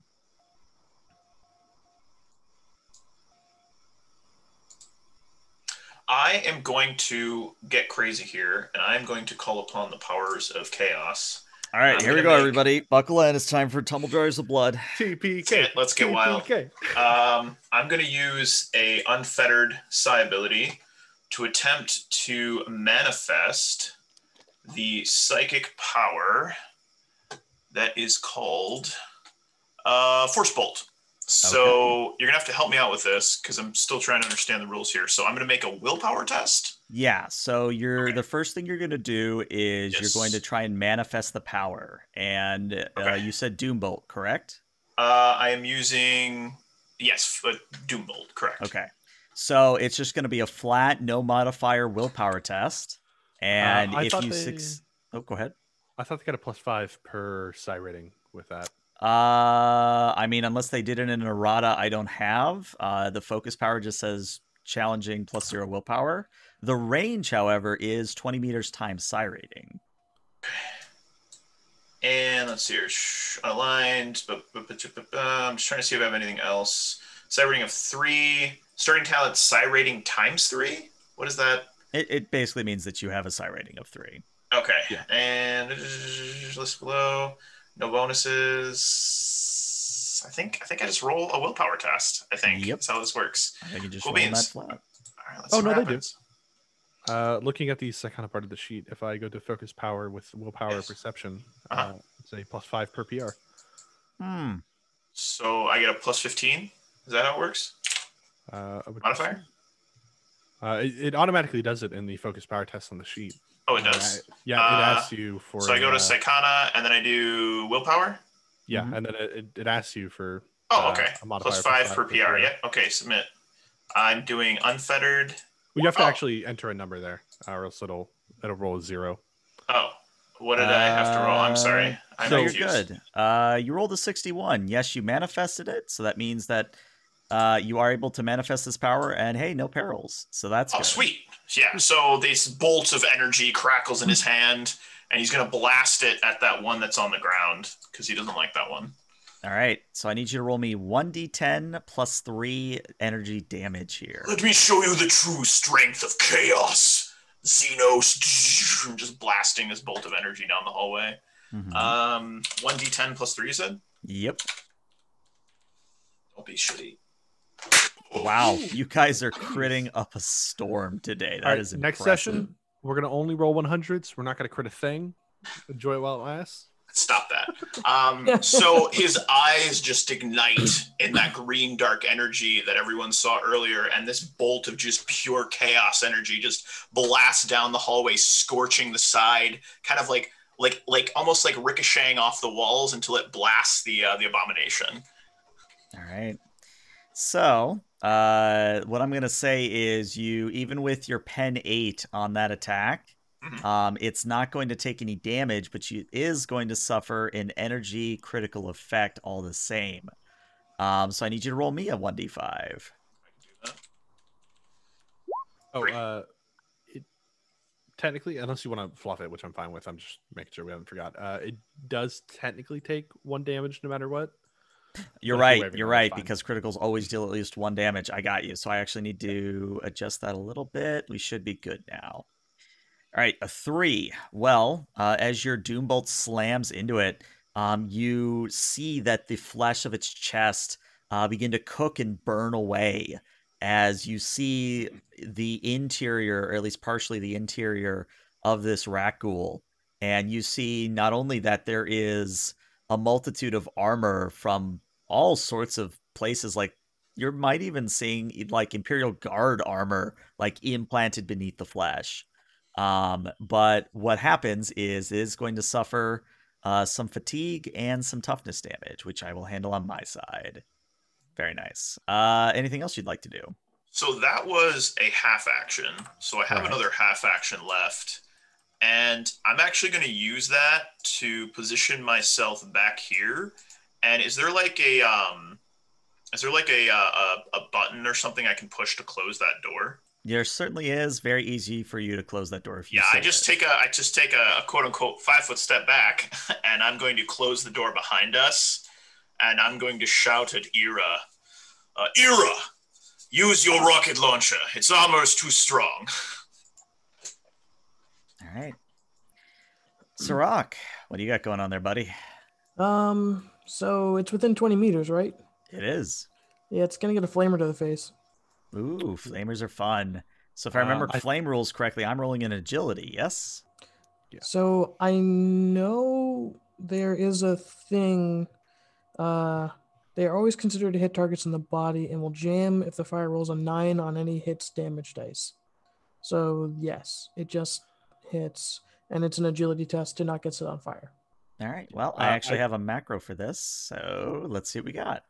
I am going to get crazy here, and I'm going to call upon the powers of chaos. All right, here we go, everybody. Buckle in. It's time for Tumble Jars of Blood. TPK. Let's get wild. I'm going to use a Unfettered Psi ability to attempt to manifest the psychic power... That is called Force Bolt. So you're going to have to help me out with this because I'm still trying to understand the rules here. So I'm going to make a willpower test. Yeah. So the first thing you're going to do is you're going to try and manifest the power. And you said Doom Bolt, correct? I am using, Doom Bolt, correct. Okay. So it's just going to be a flat, no modifier willpower test. And if you... Oh, go ahead. I thought they got a +5 per psi rating with that. I mean, unless they did it in an errata, I don't have. The focus power just says challenging +0 willpower. The range, however, is 20 meters times psi rating. And let's see here. Aligned. I'm just trying to see if I have anything else. Psi rating of 3. Starting talent psi rating times 3? What is that? It basically means that you have a psi rating of 3. Okay. Yeah. And list below. No bonuses. I think I just roll a willpower test. I think. Yep. That's how this works. I think you just roll that flat. All right, let's see what happens. They do. Looking at the second part of the sheet, if I go to focus power with willpower perception, it's a +5 per PR. Hmm. So I get a +15. Is that how it works? Modifier. It automatically does it in the focus power test on the sheet. Oh, it does. Yeah, it asks you for. So I go to Psychana and then I do willpower. Yeah, and then it asks you for. Oh, okay. A modifier +5 per PR. Yeah. Okay, submit. I'm doing unfettered. Well, you have to actually enter a number there, or else it'll roll a 0. Oh, what did I have to roll? I'm sorry. I'm so confused. You're good. You rolled a 61. Yes, you manifested it. So that means that. You are able to manifest this power, and hey, no perils. So that's good. Sweet. Yeah. So this bolt of energy crackles in his hand, and he's gonna blast it at that one that's on the ground because he doesn't like that one. All right. So I need you to roll me 1d10 plus 3 energy damage here. Let me show you the true strength of chaos, Xenos. Just blasting this bolt of energy down the hallway. 1d10 plus 3, you said? Yep. Don't be shitty. Wow, you guys are critting up a storm today. That is impressive. Next session, we're going to only roll 100s. We're not going to crit a thing. Enjoy it while it lasts. Stop that. So his eyes just ignite in that green dark energy that everyone saw earlier, and this bolt of just pure chaos energy just blasts down the hallway, scorching the side, kind of like almost like ricocheting off the walls until it blasts the abomination. All right. So, what I'm going to say is even with your pen 8 on that attack, it's not going to take any damage, but it is going to suffer an energy critical effect all the same. So I need you to roll me a 1d5. I can do that. Oh, technically, unless you want to fluff it, which I'm fine with. I'm just making sure we haven't forgot. It does technically take 1 damage no matter what. You're right, because criticals always deal at least 1 damage. I got you. So I actually need to adjust that a little bit. We should be good now. All right, a 3. Well, as your Doom Bolt slams into it, you see that the flesh of its chest begin to cook and burn away as you see the interior, or at least partially the interior, of this Rak'Gol. And you see not only that there is a multitude of armor from all sorts of places. Like, you might even seeing like Imperial Guard armor, like implanted beneath the flesh. But what happens is it is going to suffer some fatigue and some toughness damage, which I will handle on my side. Very nice. Anything else you'd like to do? So that was a half action. So I have another half action left. And I'm actually going to use that to position myself back here. And is there like a a button or something I can push to close that door? There certainly is. Very easy for you to close that door if you. Yeah, I just take a quote unquote 5-foot step back, and I'm going to close the door behind us, and I'm going to shout at Ira, Ira, use your rocket launcher. Its armor is too strong. All right. Sirok, what do you got going on there, buddy? So it's within 20 meters, right? It is. Yeah, it's going to get a flamer to the face. Ooh, flamers are fun. So if I remember flame rules correctly, I'm rolling in agility, yes? Yeah. So I know there is a thing. They are always considered to hit targets in the body and will jam if the fire rolls a 9 on any hits damage dice. So yes, it just hits, and it's an agility test to not get set on fire. All right. Well, I actually have a macro for this, so let's see what we got.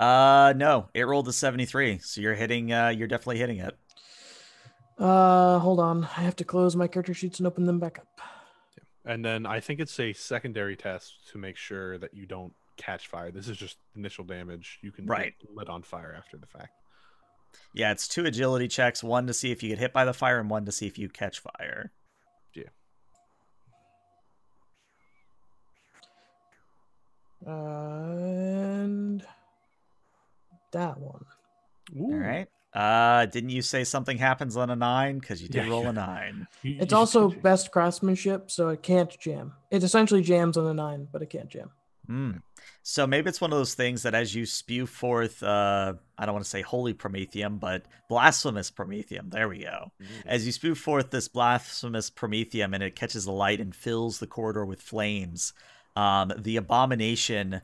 No, it rolled a 73, so you're hitting. You're definitely hitting it. Hold on, I have to close my character sheets and open them back up. And then I think it's a secondary test to make sure that you don't catch fire. This is just initial damage. You can get lit on fire after the fact. Yeah, it's 2 agility checks, 1 to see if you get hit by the fire and 1 to see if you catch fire. Yeah. And that one. Ooh. All right. Didn't you say something happens on a 9? Because you did roll a 9. It's also best craftsmanship, so it can't jam. It essentially jams on a 9, but it can't jam. Mm. So maybe it's one of those things that as you spew forth, I don't want to say holy promethium, but blasphemous promethium. There we go. Mm-hmm. As you spew forth this blasphemous promethium and it catches the light and fills the corridor with flames, the abomination...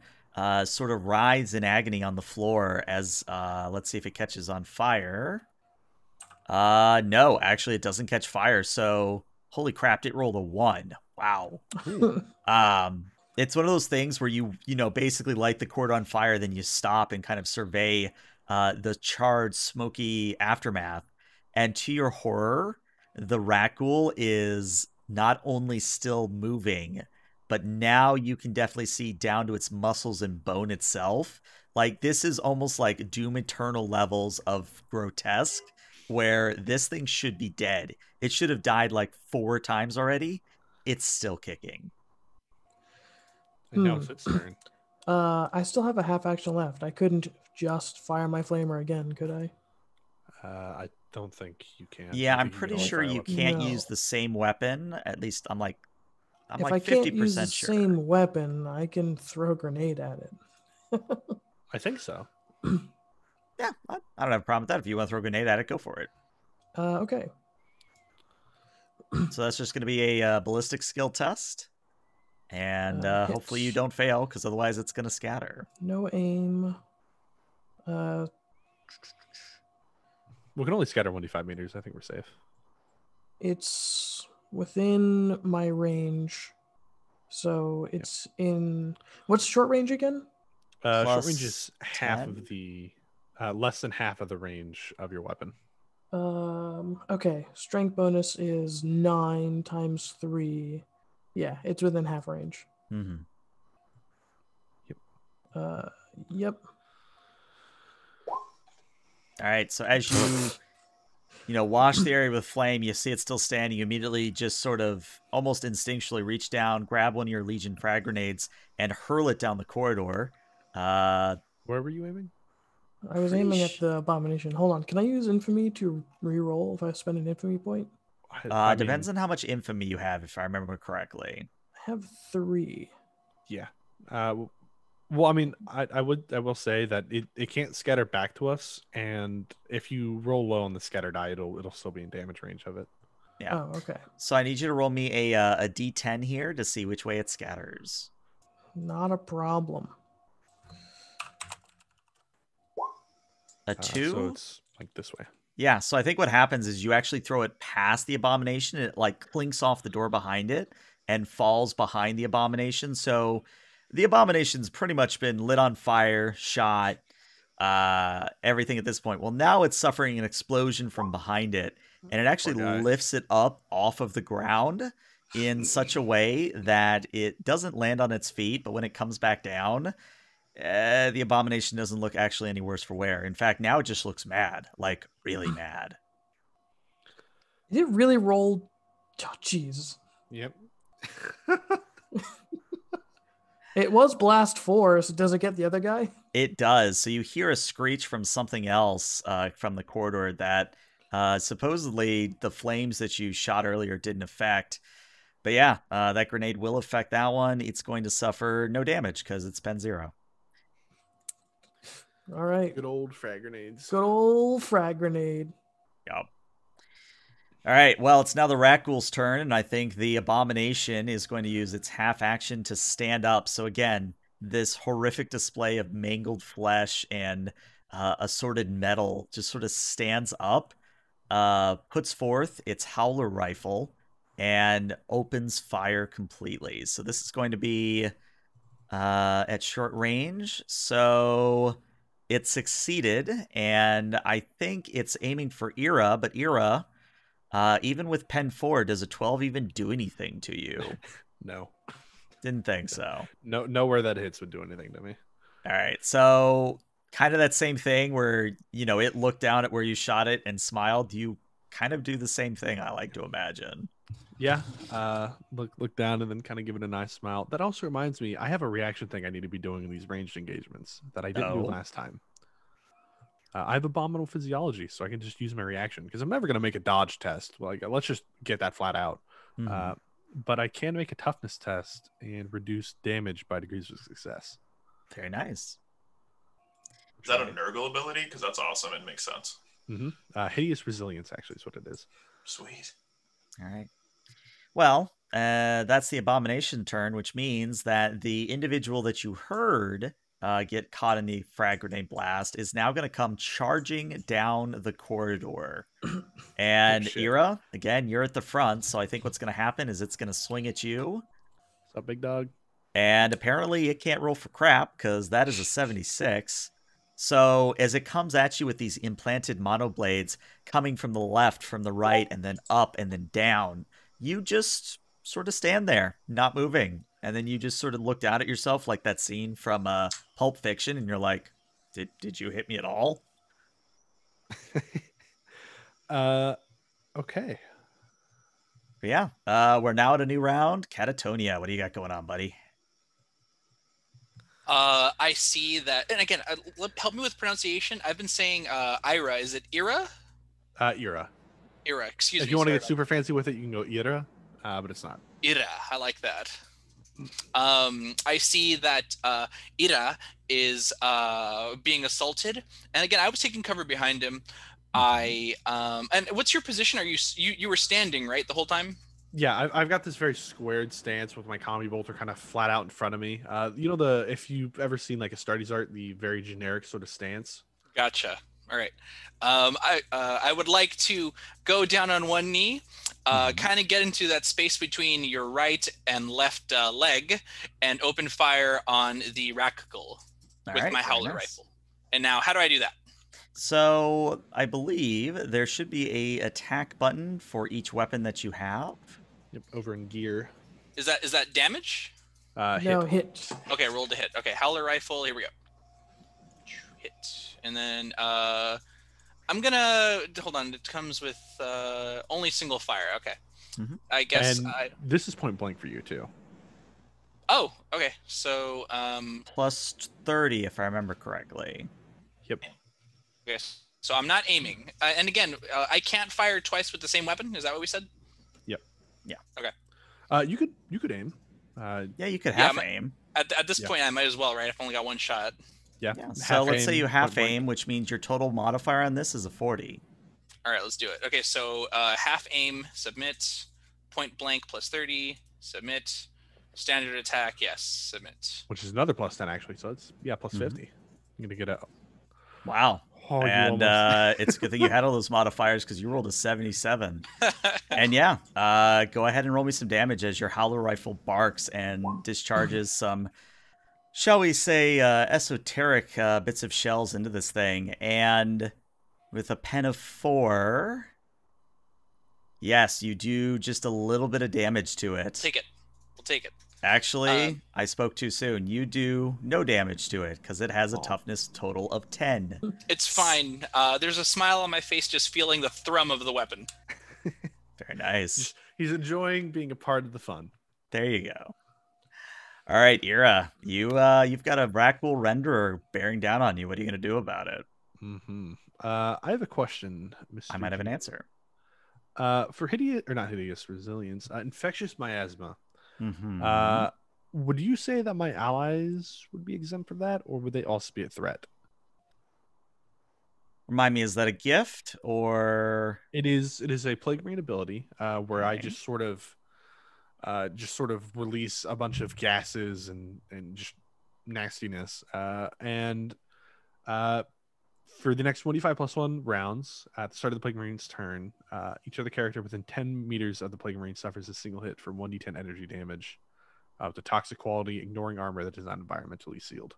sort of writhes in agony on the floor as, let's see if it catches on fire. No, actually it doesn't catch fire. So holy crap, it rolled a 1. Wow. It's one of those things where you know, basically light the cord on fire, then you stop and kind of survey the charred, smoky aftermath. And to your horror, the Rak'Gol is not only still moving, but now you can definitely see down to its muscles and bone itself. Like, this is almost like Doom Eternal levels of grotesque, where this thing should be dead. It should have died like 4 times already. It's still kicking. And now it's its turn. I still have a half action left. I couldn't just fire my flamer again, could I? I don't think you can. Yeah, I'm pretty sure you can't use the same weapon. At least I'm like... I'm if like I can't 50% use the sure. same weapon, I can throw a grenade at it. I think so. Yeah, I don't have a problem with that. If you want to throw a grenade at it, go for it. Okay. So that's just going to be a ballistic skill test. And hopefully you don't fail, because otherwise it's going to scatter. No aim. We can only scatter 1d5 meters. I think we're safe. It's... within my range, so it's in what's short range again? Short range is half 10? Of the less than half of the range of your weapon. Okay, strength bonus is 9 times 3. Yeah, it's within half range. Mm-hmm. Yep. Yep. All right. So as you. You know, wash the area with flame. You see it still standing. You immediately just sort of almost instinctually reach down, grab one of your Legion frag grenades, and hurl it down the corridor. Where were you aiming? I was aiming at the abomination. Hold on. Can I use infamy to reroll if I spend an infamy point? I mean, depends on how much infamy you have, if I remember correctly. I have 3. Yeah. Well, I mean, I will say that it can't scatter back to us, and if you roll low on the scatter die, it'll still be in damage range of it. Yeah. Oh, okay. So I need you to roll me a d10 here to see which way it scatters. Not a problem. A 2. So it's like this way. Yeah. So I think what happens is you actually throw it past the abomination, and it like clinks off the door behind it and falls behind the abomination. So. The abomination's pretty much been lit on fire, shot, everything at this point. Well, now it's suffering an explosion from behind it, and it actually lifts it up off of the ground in such a way that it doesn't land on its feet, but when it comes back down, the abomination doesn't look actually any worse for wear. In fact, now it just looks mad, like really mad. Did it really roll touchies? Yep. It was blast 4, so does it get the other guy? It does. So you hear a screech from something else from the corridor that supposedly the flames that you shot earlier didn't affect. But yeah, that grenade will affect that one. It's going to suffer no damage because it's pen 0. All right. Good old frag grenades. Good old frag grenade. Yup. All right, well, it's now the Rak'Gol's turn, and I think the abomination is going to use its half action to stand up. So again, this horrific display of mangled flesh and assorted metal just sort of stands up, puts forth its Howler rifle, and opens fire completely. So this is going to be at short range. So it succeeded, and I think it's aiming for Ira, but Ira... even with pen 4, does a 12 even do anything to you? No. Didn't think so. No, nowhere that hits would do anything to me. All right, so kind of that same thing where, you know, it looked down at where you shot it and smiled. You kind of do the same thing, I like to imagine. Yeah, look down and then kind of give it a nice smile. That also reminds me, I have a reaction thing I need to be doing in these ranged engagements that I didn't do last time. I have abominable physiology, so I can just use my reaction because I'm never going to make a dodge test. Like, let's just get that flat out. Mm-hmm. But I can make a toughness test and reduce damage by degrees of success. Very nice. Is that a Nurgle ability? Because that's awesome. It makes sense. Mm-hmm. Hideous Resilience, actually, is what it is. Sweet. All right. Well, that's the Abomination turn, which means that the individual that you heard get caught in the frag grenade blast is now going to come charging down the corridor. And oh, Ira, again, you're at the front, so I think what's going to happen is it's going to swing at you. What's up, big dog? And apparently it can't roll for crap because that is a 76. So as it comes at you with these implanted monoblades coming from the left, from the right, and then up and then down, you just sort of stand there, not moving. And then you just sort of look down at yourself like that scene from Pulp Fiction, and you're like, did you hit me at all? Okay. But yeah, we're now at a new round. Catatonia, what do you got going on, buddy? I see that, and again, help me with pronunciation. I've been saying Ira. Is it Ira? Ira. Ira. Excuse me. If you want to get super fancy with it, you can go Ira, but it's not. Ira. I like that. I see that Ira is being assaulted, and again, I was taking cover behind him. And what's your position? Are you were standing right the whole time? Yeah, I've got this very squared stance with my combi bolter kind of flat out in front of me. You know, if you've ever seen like Astartes art, the very generic sort of stance. Gotcha. All right. I would like to go down on one knee, kind of get into that space between your right and left leg, and open fire on the Rak'Gol with my Howler rifle. And now, how do I do that? So I believe there should be a attack button for each weapon that you have. Yep, over in gear. Is that damage? No, hit. Okay, roll to hit. Okay, Howler rifle. Here we go. Hit, and then I'm gonna hold on. It comes with only single fire. Okay, I guess. And this is point blank for you too. Oh, okay. So plus 30, if I remember correctly. Yep. Okay, so I'm not aiming. And again, I can't fire twice with the same weapon. Is that what we said? Yep. Yeah. Okay. You could aim. Yeah, you could half aim. At this point, I might as well, right? I've only got one shot. Yeah. So let's say you half aim, which means your total modifier on this is a 40. All right, let's do it. Okay, so half aim, submit, point blank plus 30, submit, standard attack, yes, submit. Which is another plus 10, actually. So it's, plus 50. I'm going to get out. Wow. Oh, and it's a good thing you had all those modifiers because you rolled a 77. And go ahead and roll me some damage as your Howler rifle barks and discharges some, shall we say, esoteric bits of shells into this thing. And with a pen of 4, yes, you do just a little bit of damage to it. Take it. We'll take it. Actually, I spoke too soon. You do no damage to it because it has a toughness total of 10. It's fine. There's a smile on my face just feeling the thrum of the weapon. Very nice. He's enjoying being a part of the fun. There you go. All right, Ira, you've got a Rak'Gol renderer bearing down on you. What are you going to do about it? I have a question, Mr. I might have an answer. For not hideous resilience, infectious miasma. Would you say that my allies would be exempt from that, or would they also be a threat? Remind me, is that a gift, or it is a Plague Marine ability where I just sort of release a bunch of gases and just nastiness, and for the next 1d5 plus 1 rounds, at the start of the Plague Marine's turn, each other character within 10 meters of the Plague Marine suffers a single hit for 1d10 energy damage of the toxic quality, ignoring armor that is not environmentally sealed.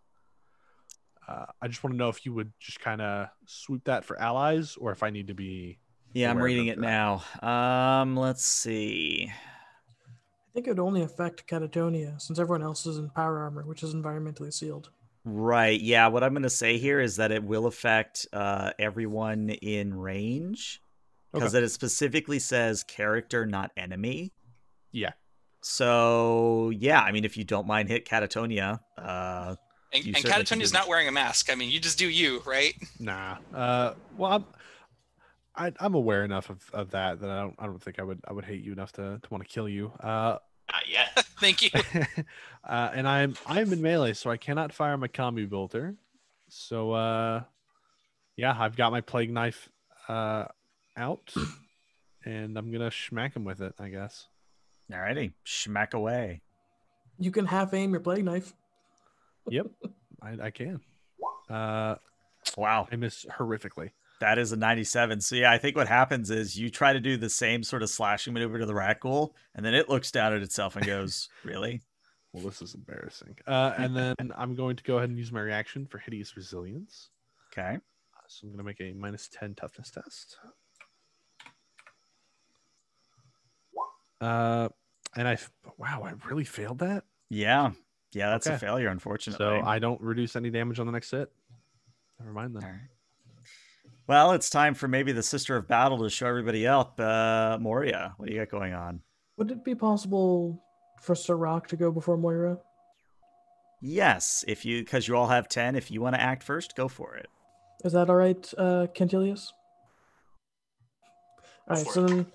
I just want to know if you would just kind of swoop that for allies, or if I need to be... Yeah, I'm reading it now. Let's see. I think it would only affect Catatonia, since everyone else is in power armor, which is environmentally sealed. Right, yeah, what I'm going to say here is that it will affect everyone in range, because it specifically says character, not enemy. Yeah. So, yeah, I mean, if you don't mind, hit Catatonia. And Catatonia's not wearing a mask. I mean, you just do you, right? Nah. Well, I'm aware enough of that I don't think I would hate you enough to want to kill you. Not yet. Thank you. And I'm in melee, so I cannot fire my combi bolter. So yeah, I've got my plague knife out, and I'm gonna smack him with it, I guess. Alrighty, smack away. You can half aim your plague knife. Yep, I can. Wow, I miss horrifically. That is a 97. So yeah, I think what happens is you try to do the same sort of slashing maneuver to the Rak'Gol, and then it looks down at itself and goes, "Really? Well, this is embarrassing." And then I'm going to go ahead and use my reaction for hideous resilience. Okay. So I'm going to make a -10 toughness test. And wow, I really failed that. Yeah. Yeah, that's okay. A failure, unfortunately. So I don't reduce any damage on the next hit. Never mind then. All right. Well, it's time for maybe the Sister of Battle to show everybody up. Moria, what do you got going on? Would it be possible for Sirok to go before Moira? Yes, because you all have 10. If you want to act first, go for it. Is that all right, Cantillus? All right, so then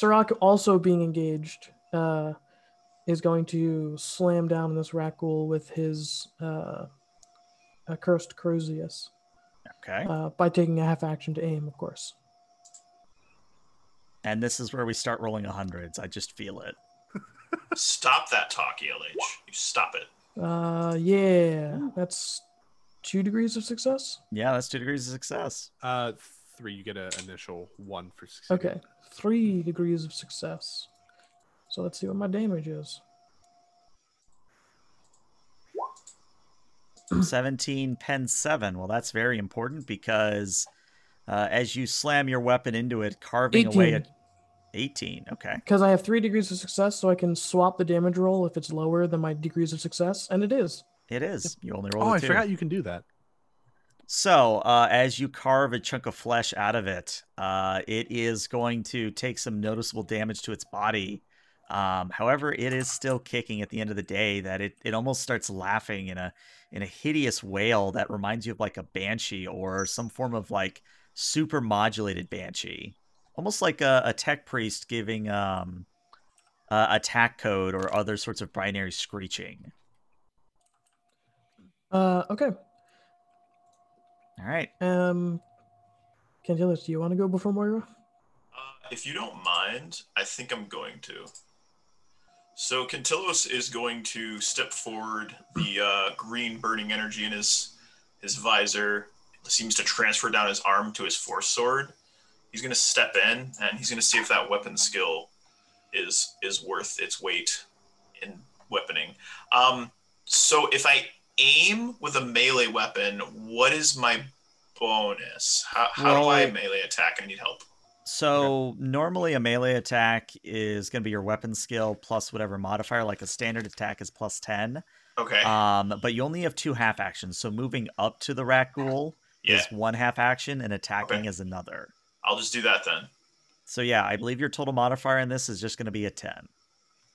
Sirok, also being engaged, is going to slam down on this Rak'Gol with his accursed Crozius. Okay. By taking a half action to aim, of course. And this is where we start rolling 100s. I just feel it. Stop that talk, ELH. You stop it. Yeah. That's 2 degrees of success? Yeah, that's 2 degrees of success. 3. You get an initial 1 for success. Okay. 3 degrees of success. So let's see what my damage is. 17 pen 7. Well, that's very important because as you slam your weapon into it, carving 18. Away at 18. Okay. Because I have 3 degrees of success, so I can swap the damage roll if it's lower than my degrees of success, and it is. It is. You only roll. Oh, I forgot you can do that. So as you carve a chunk of flesh out of it, it is going to take some noticeable damage to its body. However, it is still kicking at the end of the day. That it almost starts laughing in a hideous wail that reminds you of like a banshee or some form of like super modulated banshee, almost like a tech priest giving attack code or other sorts of binary screeching. Okay. All right. Cantillus, do you want to go before Moira? If you don't mind, I think I'm going to. So Cantillus is going to step forward. The green burning energy in his visor seems to transfer down his arm to his force sword. He's going to step in, and he's going to see if that weapon skill is worth its weight in weaponing. So if I aim with a melee weapon, what is my bonus? How do I melee attack? I need help. So normally a melee attack is going to be your weapon skill plus whatever modifier, like a standard attack is plus 10. Okay. But you only have 2 half actions. So moving up to the Rak'Gol is 1 half action and attacking is another. I'll just do that then. So yeah, I believe your total modifier in this is just going to be a 10.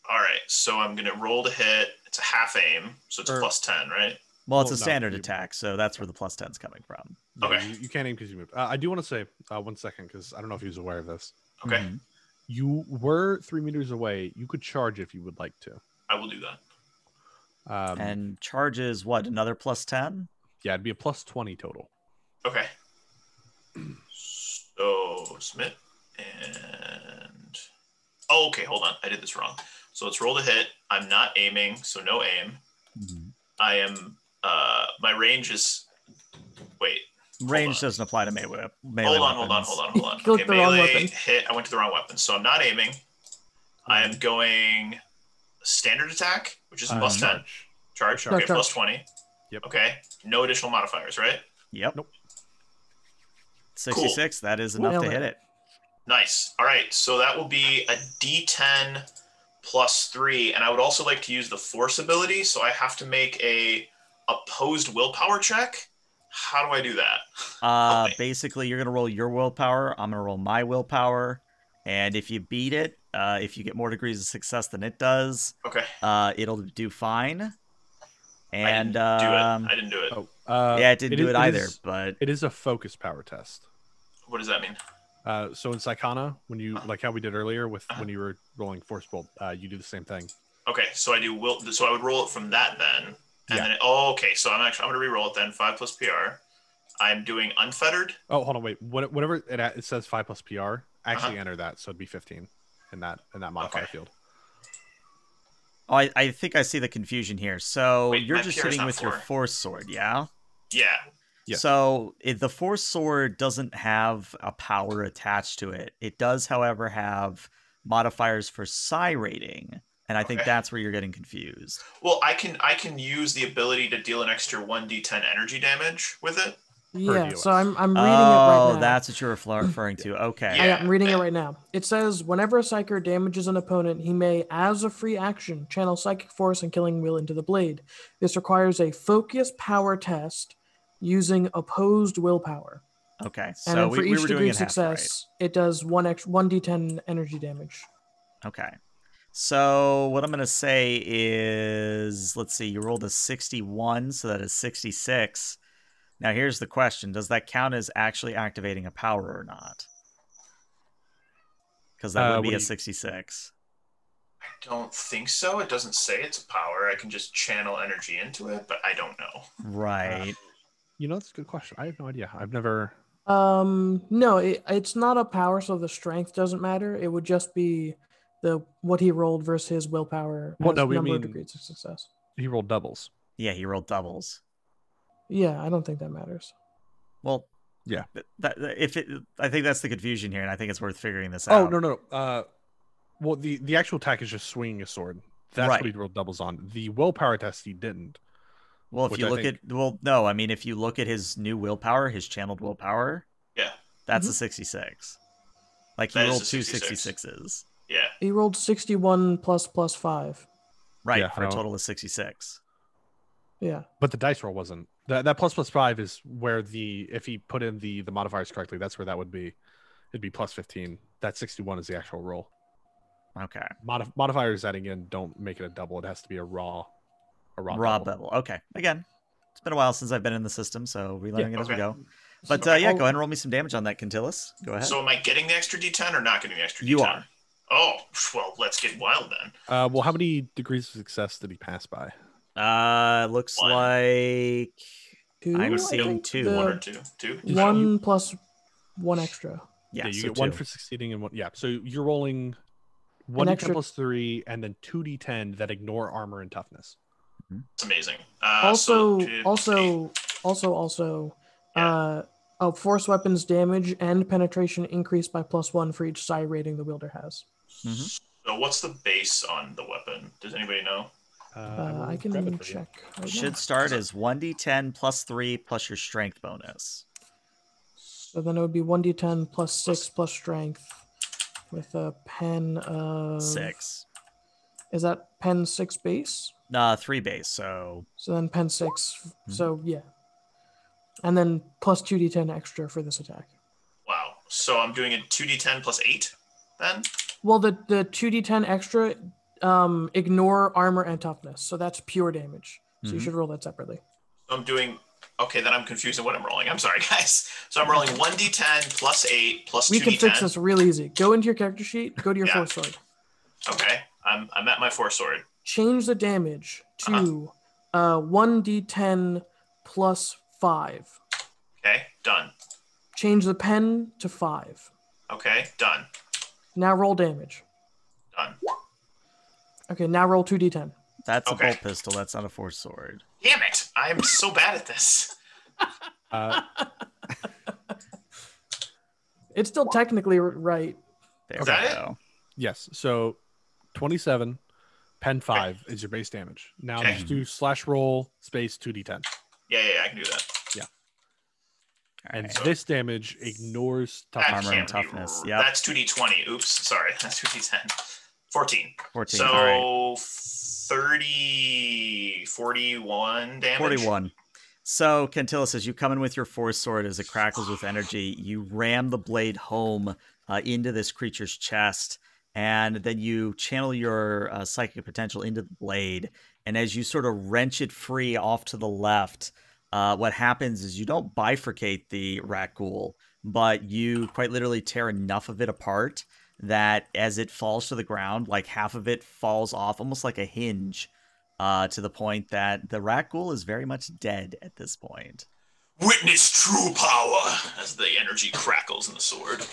All right. So I'm going to roll to hit. It's a half aim. So it's plus 10, right? Well, it's a standard attack, so that's where the plus 10's coming from. Yeah, okay. You can't aim because you move. I do want to say, 1 second, because I don't know if he was aware of this. Okay. Mm-hmm. You were 3 meters away. You could charge if you would like to. I will do that. And charge is what, another plus 10? Yeah, it'd be a plus 20 total. Okay. So, Smith and... Oh, okay, hold on. I did this wrong. So let's roll to hit. I'm not aiming, so no aim. Mm-hmm. I am... my range is... Wait. Range doesn't apply to melee weapons. Hold on. Okay, melee hit. I went to the wrong weapon. So I'm not aiming. I am going standard attack, which is plus 10. Charge. Okay, plus 20. Yep. Okay. No additional modifiers, right? Yep. Nope. 66. Cool. That is enough to hit it. Nice. All right. So that will be a D10 plus 3. And I would also like to use the force ability. So I have to make a opposed willpower check. How do I do that? Basically, you're going to roll your willpower. I'm going to roll my willpower. And if you beat it, if you get more degrees of success than it does, it'll do fine. And I didn't do it. Yeah, it didn't do it either. But it is a focus power test. What does that mean? So in Psychana, when you like how we did earlier with when you were rolling Force Bolt, you do the same thing. Okay, so I do will. So I would roll it from that then, and yeah. Then okay. So I'm gonna re-roll it then. 5+ PR. I'm doing unfettered. Oh, hold on, wait. Whatever it says 5+ PR. Actually, enter that, so it'd be 15 in that modifier field. Oh, I think I see the confusion here. So wait, you're just sitting with your force sword, yeah? Yeah. So the force sword doesn't have a power attached to it. It does, however, have modifiers for psi rating, and I think that's where you're getting confused. Well, I can use the ability to deal an extra 1d10 energy damage with it. Yeah, so I'm reading it right now. Oh, that's what you're referring to. Okay. Yeah, I'm reading it right now. It says, whenever a Psyker damages an opponent, he may, as a free action, channel Psychic Force and Killing Wheel into the blade. This requires a focus power test using opposed willpower. Okay, so and for each degree of success, it does 1d10 energy damage. Okay. So what I'm going to say is, let's see, you rolled a 61, so that is 66. Now, here's the question. Does that count as actually activating a power or not? Because that would be a 66. I don't think so. It doesn't say it's a power. I can just channel energy into it, but I don't know. Right. You know, that's a good question. I have no idea. I've never... no, it's not a power, so the strength doesn't matter. It would just be what he rolled versus his willpower. Well, no, we mean degrees of success. He rolled doubles. Yeah, he rolled doubles. Yeah, I don't think that matters. Well, yeah. I think that's the confusion here, and I think it's worth figuring this out. Oh, no. Well, the actual attack is just swinging a sword. That's what he rolled doubles on. The willpower test, he didn't. Well, if you look at... Well, no, I mean, if you look at his new willpower, his channeled willpower, yeah, that's a 66. Like, he rolled two 66s. Yeah. He rolled 61 plus 5. Right, yeah, for a total of 66. Yeah. But the dice roll wasn't... That +5 is where if he put in the modifiers correctly, that's where that would be. It'd be +15. That 61 is the actual roll. Okay. Modifiers adding in don't make it a double. It has to be a raw double. Okay. Again, it's been a while since I've been in the system, so we're learning it as we go. But yeah, go ahead and roll me some damage on that, Cantillus. Go ahead. So am I getting the extra D10 or not getting the extra D10? You are. Oh, well, let's get wild then. Well, how many degrees of success did he pass by? Looks like two? I'm seeing two. One or two. One plus one extra. Yeah, you get one for succeeding and one. Yeah, so you're rolling 1d10 plus 3 and then 2d10 that ignore armor and toughness. It's amazing. Force weapons damage and penetration increased by +1 for each psi rating the wielder has. So what's the base on the weapon? Does anybody know? I can even check. Right, should start as 1d10 plus 3 plus your strength bonus. So then it would be 1d10 plus 6 plus strength with a pen of 6. Is that pen 6 base? 3 base. So then pen 6. So yeah, and then plus 2d10 extra for this attack. Wow. So I'm doing a 2d10 plus 8 then. Well, the 2d10 extra. Ignore armor and toughness, so that's pure damage. So you should roll that separately. I'm doing then I'm confused on what I'm rolling. I'm sorry, guys. So I'm rolling 1d10 plus 8 plus 2d10. We can fix this real easy. Go into your character sheet. Go to your force sword. Okay, I'm at my force sword. Change the damage to 1d10 plus 5. Okay, done. Change the pen to 5. Okay, done. Now roll damage. Done. Okay, now roll 2d10. That's a bolt pistol. That's not a force sword. Damn it! I am so bad at this. It's still technically right. There we go. Yes. So, 27, pen 5 is your base damage. Now just do /roll space 2d10. Yeah, I can do that. Yeah. All right. And this damage ignores armor and toughness. Yeah. That's 2d20. Oops, sorry. That's 2d10. 14. So all right. 30, 41 damage. 41. So Cantillus, as you come in with your force sword, as it crackles with energy, you ram the blade home into this creature's chest, and then you channel your psychic potential into the blade, And as you sort of wrench it free off to the left, what happens is you don't bifurcate the Rak'Gol, but you quite literally tear enough of it apart that as it falls to the ground, like half of it falls off, almost like a hinge, to the point that the Rak'Gol is very much dead at this point. Witness true power, as the energy crackles in the sword.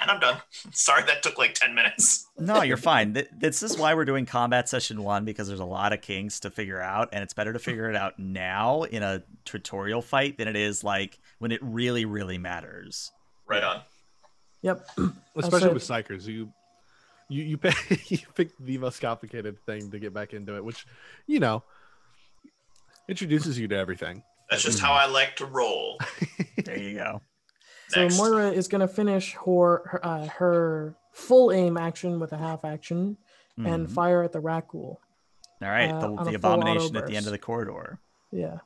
And I'm done. Sorry that took like 10 minutes. No, you're fine. This is why we're doing combat session 1, because there's a lot of kinks to figure out, and it's better to figure it out now in a tutorial fight than it is like when it really, really matters. Right on. Yep. Especially with psychers, you pick the most complicated thing to get back into it, which, you know, introduces you to everything. That's just how I like to roll. There you go. Next. So Moira is going to finish her full aim action with a half action and fire at the Rak'Gol. All right, the abomination at the end of the corridor. Yeah.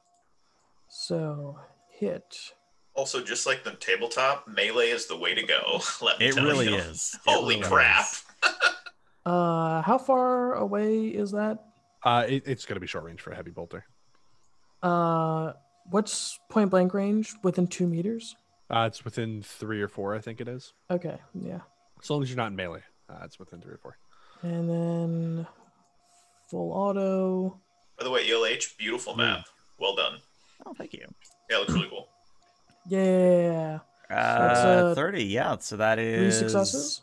So hit. Also, just like the tabletop, melee is the way to go. Let me tell you. It really is. Holy crap. How far away is that? It's going to be short range for a heavy bolter. What's point blank range? Within 2 meters? It's within 3 or 4, I think it is. Okay, yeah. As long as you're not in melee, it's within 3 or 4. And then full auto. By the way, ELH, beautiful map. Well done. Oh, thank you. Yeah, it looks really cool. Yeah. So 30, yeah. So that is 3 successes.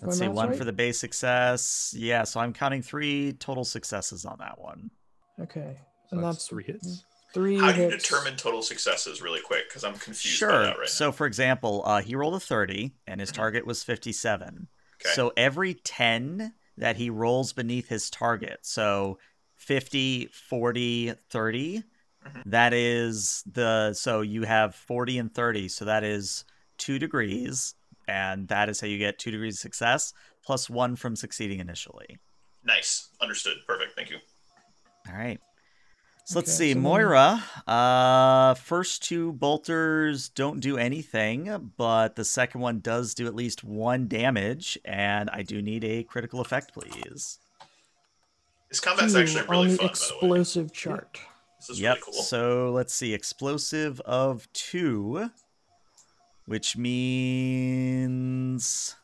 Let's see, 1 right for the base success. Yeah, so I'm counting 3 total successes on that one. Okay. So and that's 3 hits. How do you determine total successes really quick? Because I'm confused by that right now. So, for example, he rolled a 30, and his target was 57. Okay. So every 10 that he rolls beneath his target, so 50, 40, 30, that is the... So you have 40 and 30, so that is 2 degrees, and that is how you get 2 degrees of success, plus 1 from succeeding initially. Nice. Understood. Perfect. Thank you. All right. So let's see, so Moira, first 2 bolters don't do anything, but the second one does do at least 1 damage, and I do need a critical effect, please. This combat's actually really fun, by the way. Explosive chart. This is really cool. So let's see, explosive of 2, which means...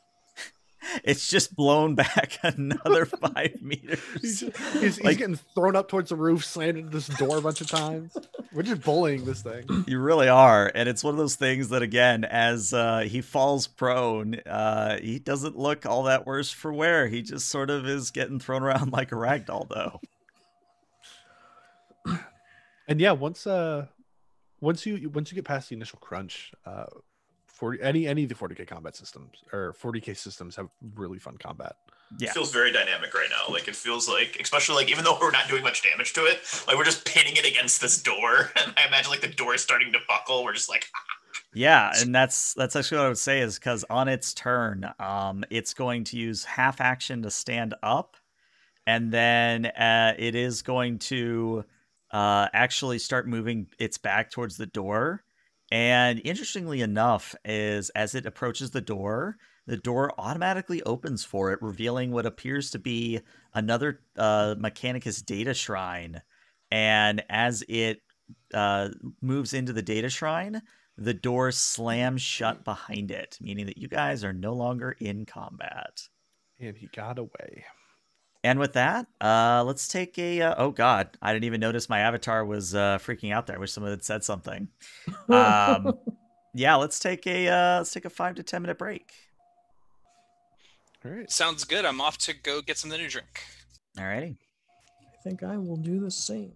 It's just blown back another 5 meters. He's getting thrown up towards the roof, slammed into this door a bunch of times. We're just bullying this thing. You really are. And it's one of those things that, again, as he falls prone, he doesn't look all that worse for wear. He just sort of is getting thrown around like a ragdoll, though. And yeah, once you get past the initial crunch, any of the 40k combat systems or 40k systems have really fun combat. Yeah, it feels very dynamic right now. Like it feels like, especially like even though we're not doing much damage to it, like we're just pinning it against this door. And I imagine like the door is starting to buckle. We're just like, ah. Yeah, and that's actually what I would say is because on its turn, it's going to use half action to stand up, and then it is going to actually start moving its back towards the door. And interestingly enough, is as it approaches the door automatically opens for it, revealing what appears to be another Mechanicus data shrine. And as it moves into the data shrine, the door slams shut behind it, meaning that you guys are no longer in combat. And he got away. And with that, let's take a... oh, God. I didn't even notice my avatar was freaking out there. I wish someone had said something. Yeah, let's take a 5- to 10-minute break. All right. Sounds good. I'm off to go get something to drink. All righty. I think I will do the same.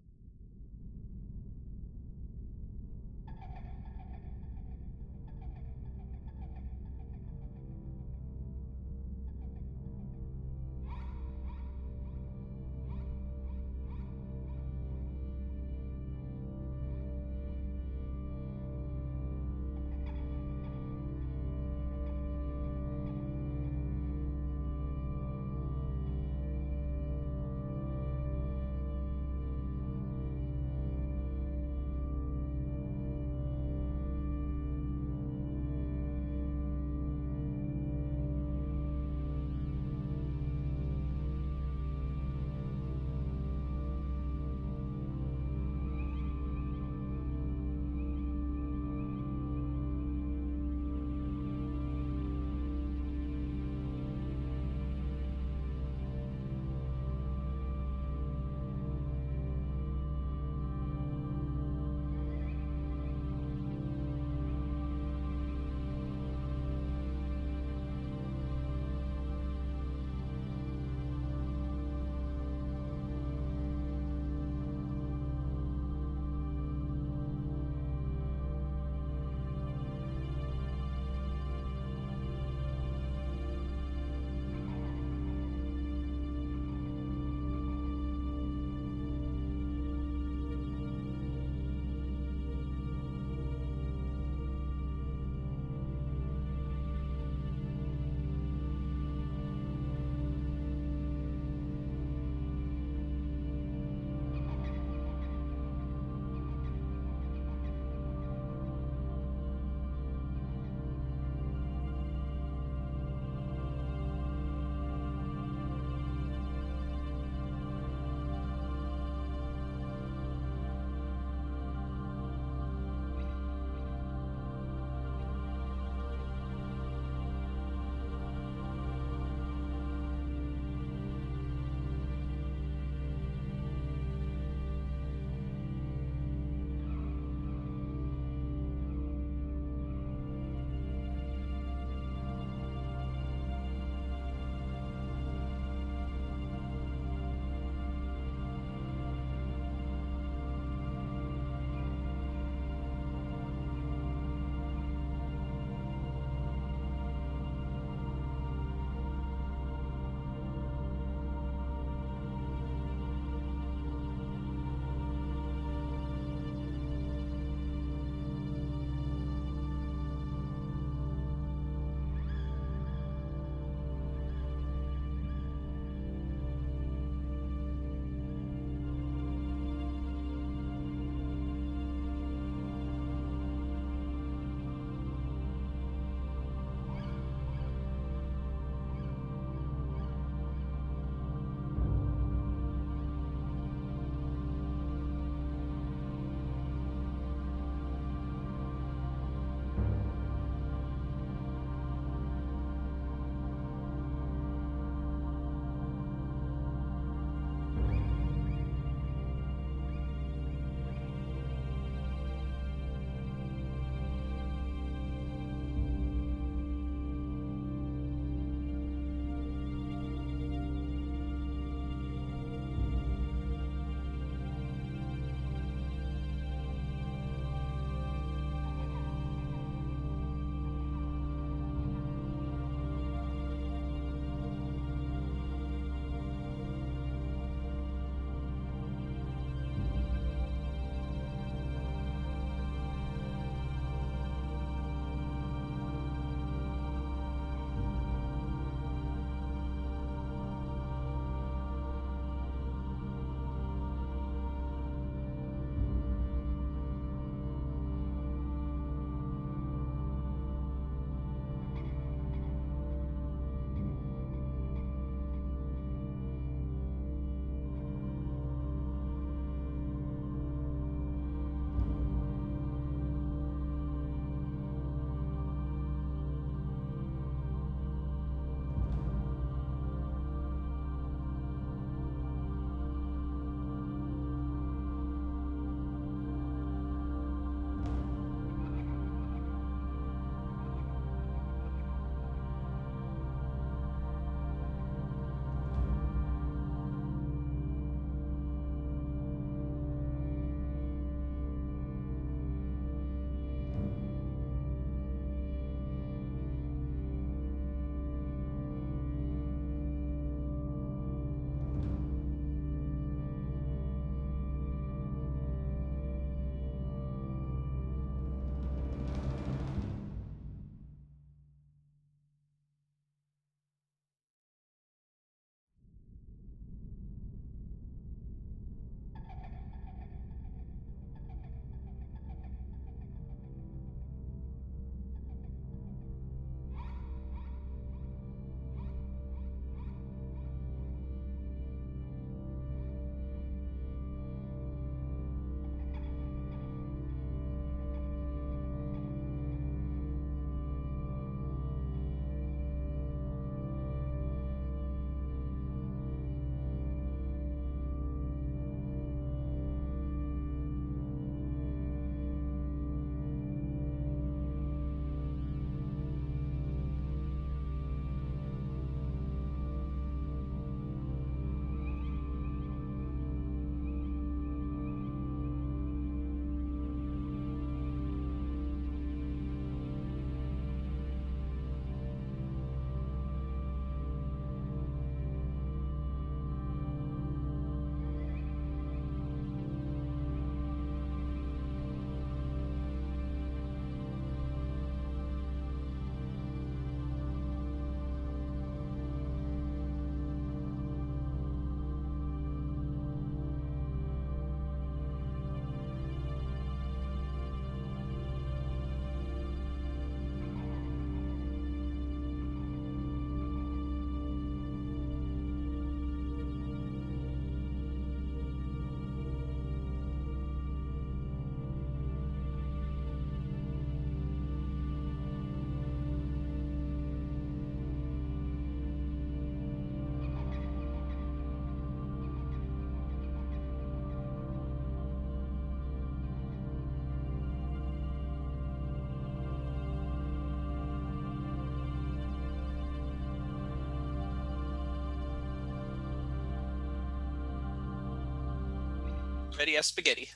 Everybody has spaghetti.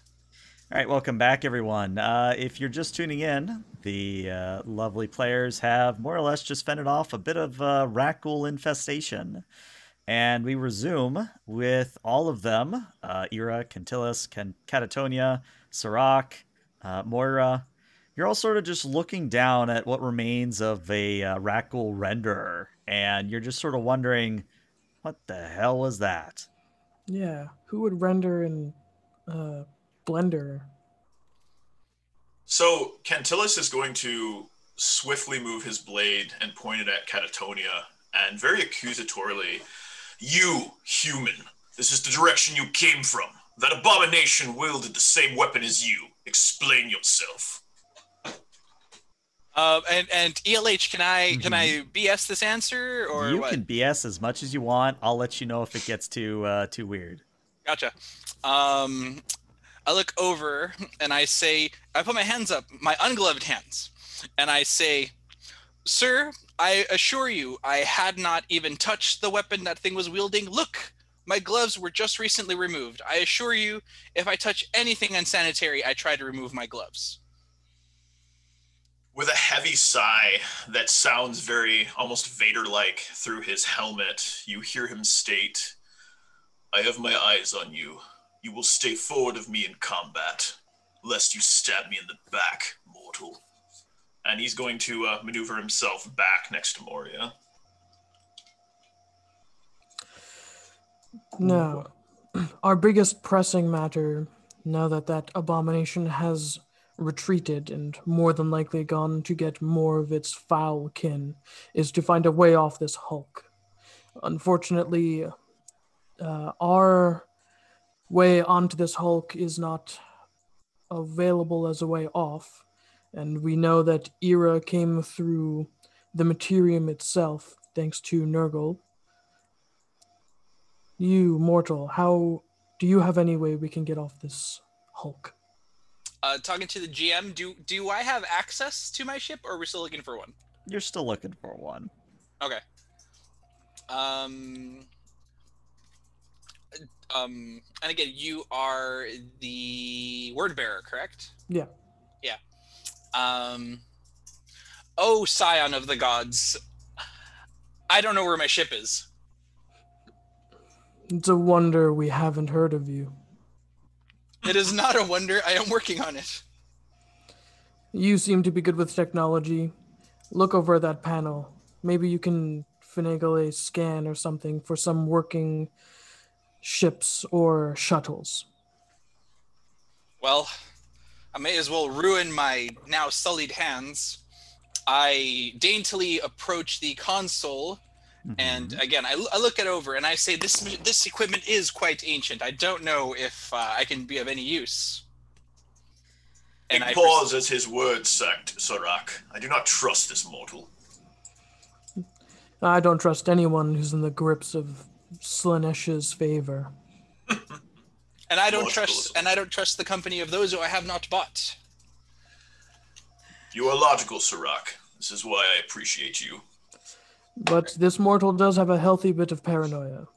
All right, welcome back, everyone. If you're just tuning in, the lovely players have more or less just fended off a bit of Rak'Gol infestation. And we resume with all of them. Ira, Cantillus, Catatonia, Sirok, Moira. You're all sort of just looking down at what remains of a Rak'Gol renderer. And you're just sort of wondering, what the hell was that? Yeah, who would render in... Blender. So Cantillus is going to swiftly move his blade and point it at Catatonia, and very accusatorily, "You human, this is the direction you came from. That abomination wielded the same weapon as you. Explain yourself." And ELH, can I BS this answer, or you what? Can BS as much as you want. I'll let you know if it gets too weird. Gotcha. I look over and I say, I put my hands up, my ungloved hands, and I say, "Sir, I assure you, I had not even touched the weapon that thing was wielding. Look, my gloves were just recently removed. I assure you, if I touch anything unsanitary, I try to remove my gloves." With a heavy sigh that sounds very almost Vader-like through his helmet, you hear him state, "I have my eyes on you. You will stay forward of me in combat, lest you stab me in the back, mortal." And he's going to maneuver himself back next to Moria. Now, our biggest pressing matter, now that that abomination has retreated and more than likely gone to get more of its foul kin, is to find a way off this Hulk. Unfortunately, our way onto this Hulk is not available as a way off, and we know that Ira came through the materium itself, thanks to Nurgle. You, mortal, how do you have any way we can get off this Hulk? Talking to the GM, do I have access to my ship, or are we still looking for one? You're still looking for one. Okay. And again, you are the Word Bearer, correct? Yeah. Yeah. Oh, Scion of the Gods. I don't know where my ship is. It's a wonder we haven't heard of you. It is not a wonder. I am working on it. You seem to be good with technology. Look over at that panel. Maybe you can finagle a scan or something for some working... ships or shuttles. Well, I may as well ruin my now sullied hands. I daintily approach the console, and again, I look it over and I say, this equipment is quite ancient. I don't know if I can be of any use. And he paused as his words sacked, Sorok. I do not trust this mortal. I don't trust anyone who's in the grips of Slanesh's favor. And I don't trust the company of those who I have not bought. You are logical, Sirok. This is why I appreciate you. But this mortal does have a healthy bit of paranoia.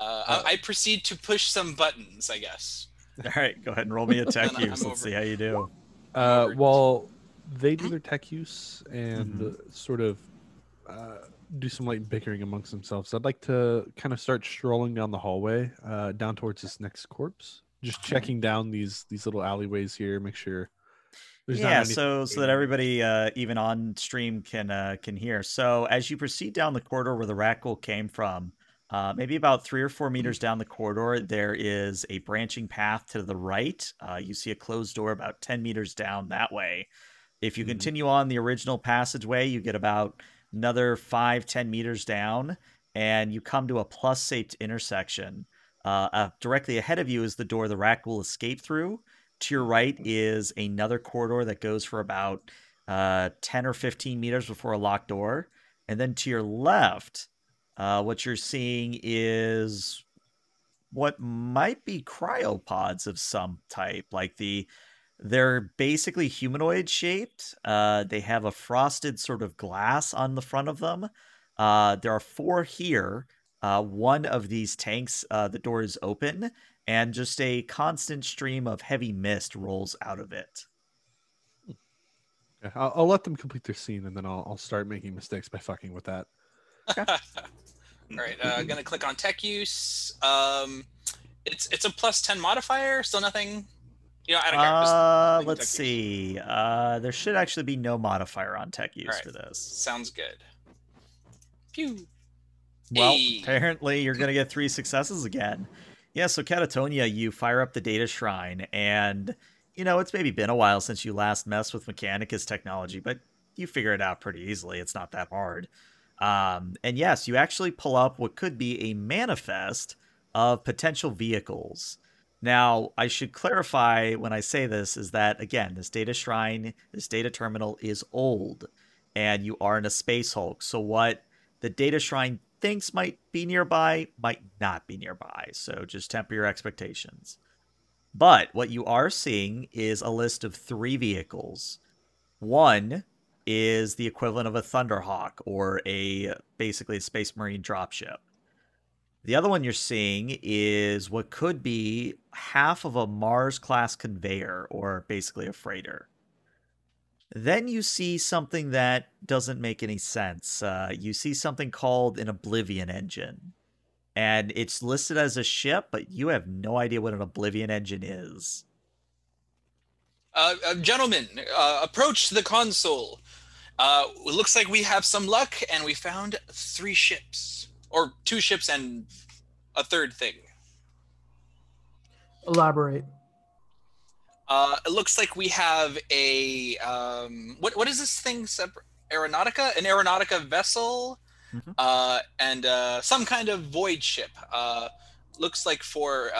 I proceed to push some buttons, I guess. All right, go ahead and roll me a tech use. Let's see how you do. While they do their tech use and sort of... do some light bickering amongst themselves, I'd like to kind of start strolling down the hallway, down towards this next corpse, just checking down these little alleyways here, make sure there's not any... so that everybody even on stream can hear. So as you proceed down the corridor where the Rak'Gol came from, maybe about 3 or 4 meters down the corridor, there is a branching path to the right. You see a closed door about 10 meters down that way. If you continue on the original passageway, you get about another 5-10 meters down, and you come to a plus-shaped intersection. Directly ahead of you is the door the Rak'Gol escaped through. To your right is another corridor that goes for about 10 or 15 meters before a locked door. And then to your left, what you're seeing is what might be cryopods of some type. Like they're basically humanoid shaped. They have a frosted sort of glass on the front of them. There are 4 here. One of these tanks, the door is open, and just a constant stream of heavy mist rolls out of it. Yeah, I'll let them complete their scene, and then I'll start making mistakes by fucking with that. Okay. All right, I'm going to click on tech use. It's a plus 10 modifier, still nothing. You know, I don't care. Let's see. There should actually be no modifier on tech use for this. Sounds good. Pew. Well, apparently you're going to get 3 successes again. Yeah, so Catatonia, you fire up the data shrine, and, you know, it's maybe been a while since you last messed with Mechanicus technology, but you figure it out pretty easily. It's not that hard. And yes, you actually pull up what could be a manifest of potential vehicles. Now, I should clarify when I say this is that, again, this data shrine, this data terminal is old, and you are in a Space Hulk. So what the data shrine thinks might be nearby might not be nearby. So just temper your expectations. But what you are seeing is a list of 3 vehicles. One is the equivalent of a Thunderhawk, or basically a Space Marine dropship. The other one you're seeing is what could be half of a Mars-class conveyor, or basically a freighter. Then you see something that doesn't make any sense. You see something called an Oblivion engine. And it's listed as a ship, but you have no idea what an Oblivion engine is. Gentlemen, approach the console. It looks like we have some luck, and we found 3 ships. Or 2 ships and a third thing. Elaborate. It looks like we have a... what is this thing? Aeronautica? An Aeronautica vessel? Mm-hmm. And some kind of void ship. Looks like for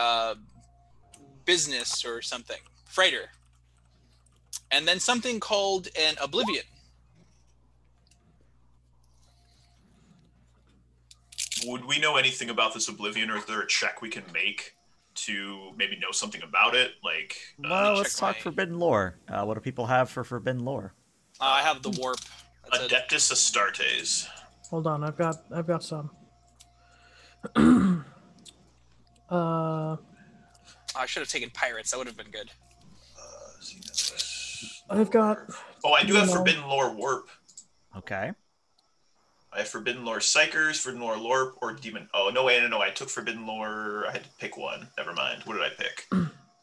business or something. Freighter. And then something called an Oblivion. Would we know anything about this Oblivion, or is there a check we can make to maybe know something about it? Like, well, let's talk Forbidden Lore. What do people have for Forbidden Lore? I have the warp. That's Adeptus Astartes. Hold on, I've got some. I should have taken pirates. That would have been good. I've got. Oh, I do have Forbidden Lore warp. Okay. I have Forbidden Lore Psychers, Forbidden Lore Lorp, or Demon... Oh, no, wait, no, I took Forbidden Lore... I had to pick one. Never mind. What did I pick?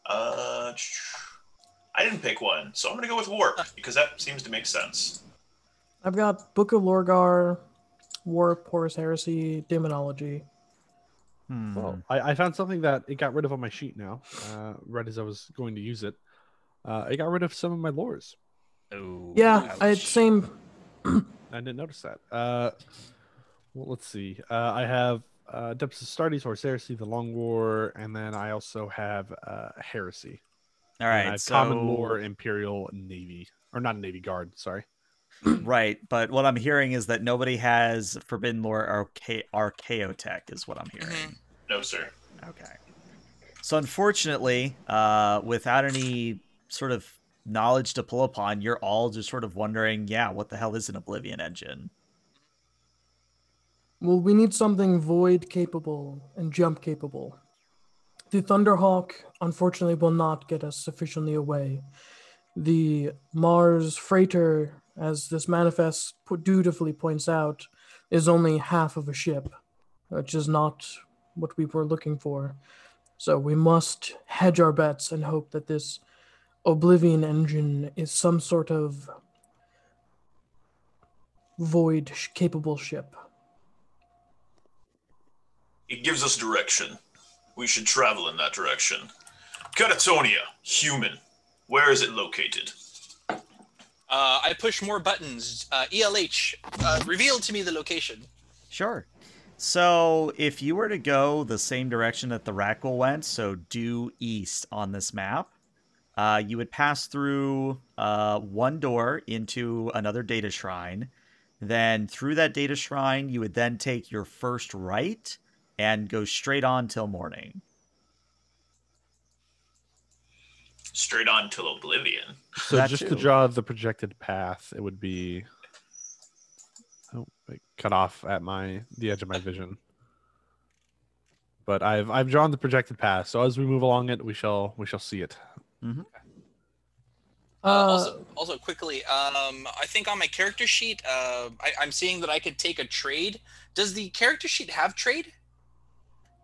I didn't pick one, so I'm going to go with Warp, because that seems to make sense. I've got Book of Lorgar, Warp, Horus Heresy, Demonology. Hmm. Well, I found something that it got rid of on my sheet now, right as I was going to use it. It got rid of some of my lores. Oh, yeah, ouch. I had same... I didn't notice that. Well, let's see. I have Adeptus Astartes, Horus Heresy, the Long War, and then I also have Heresy. All right, so Common Lore, Imperial, Navy, or not Navy Guard, sorry. Right, but what I'm hearing is that nobody has Forbidden Lore Archaeotech, is what I'm hearing. No, sir. Okay. So unfortunately, without any sort of knowledge to pull upon, you're all just sort of wondering, yeah, what the hell is an Oblivion engine? Well, we need something void capable and jump capable. The Thunderhawk, unfortunately, will not get us sufficiently away. The Mars freighter, as this manifest dutifully points out, is only half of a ship, which is not what we were looking for. So we must hedge our bets and hope that this Oblivion engine is some sort of void capable ship. It gives us direction. We should travel in that direction. Catatonia, human. Where is it located? I push more buttons. ELH, reveal to me the location. Sure. So if you were to go the same direction that the Rak'Gol went, so due east on this map, you would pass through one door into another data shrine. Then through that data shrine, you would then take your first right and go straight on till morning. Straight on till Oblivion. So that just to draw the projected path, it would be cut off at the edge of my vision. but I've drawn the projected path. So as we move along it, we shall see it. Mm-hmm. Also quickly, I think on my character sheet, I'm seeing that I could take a trade. Does the character sheet have trade?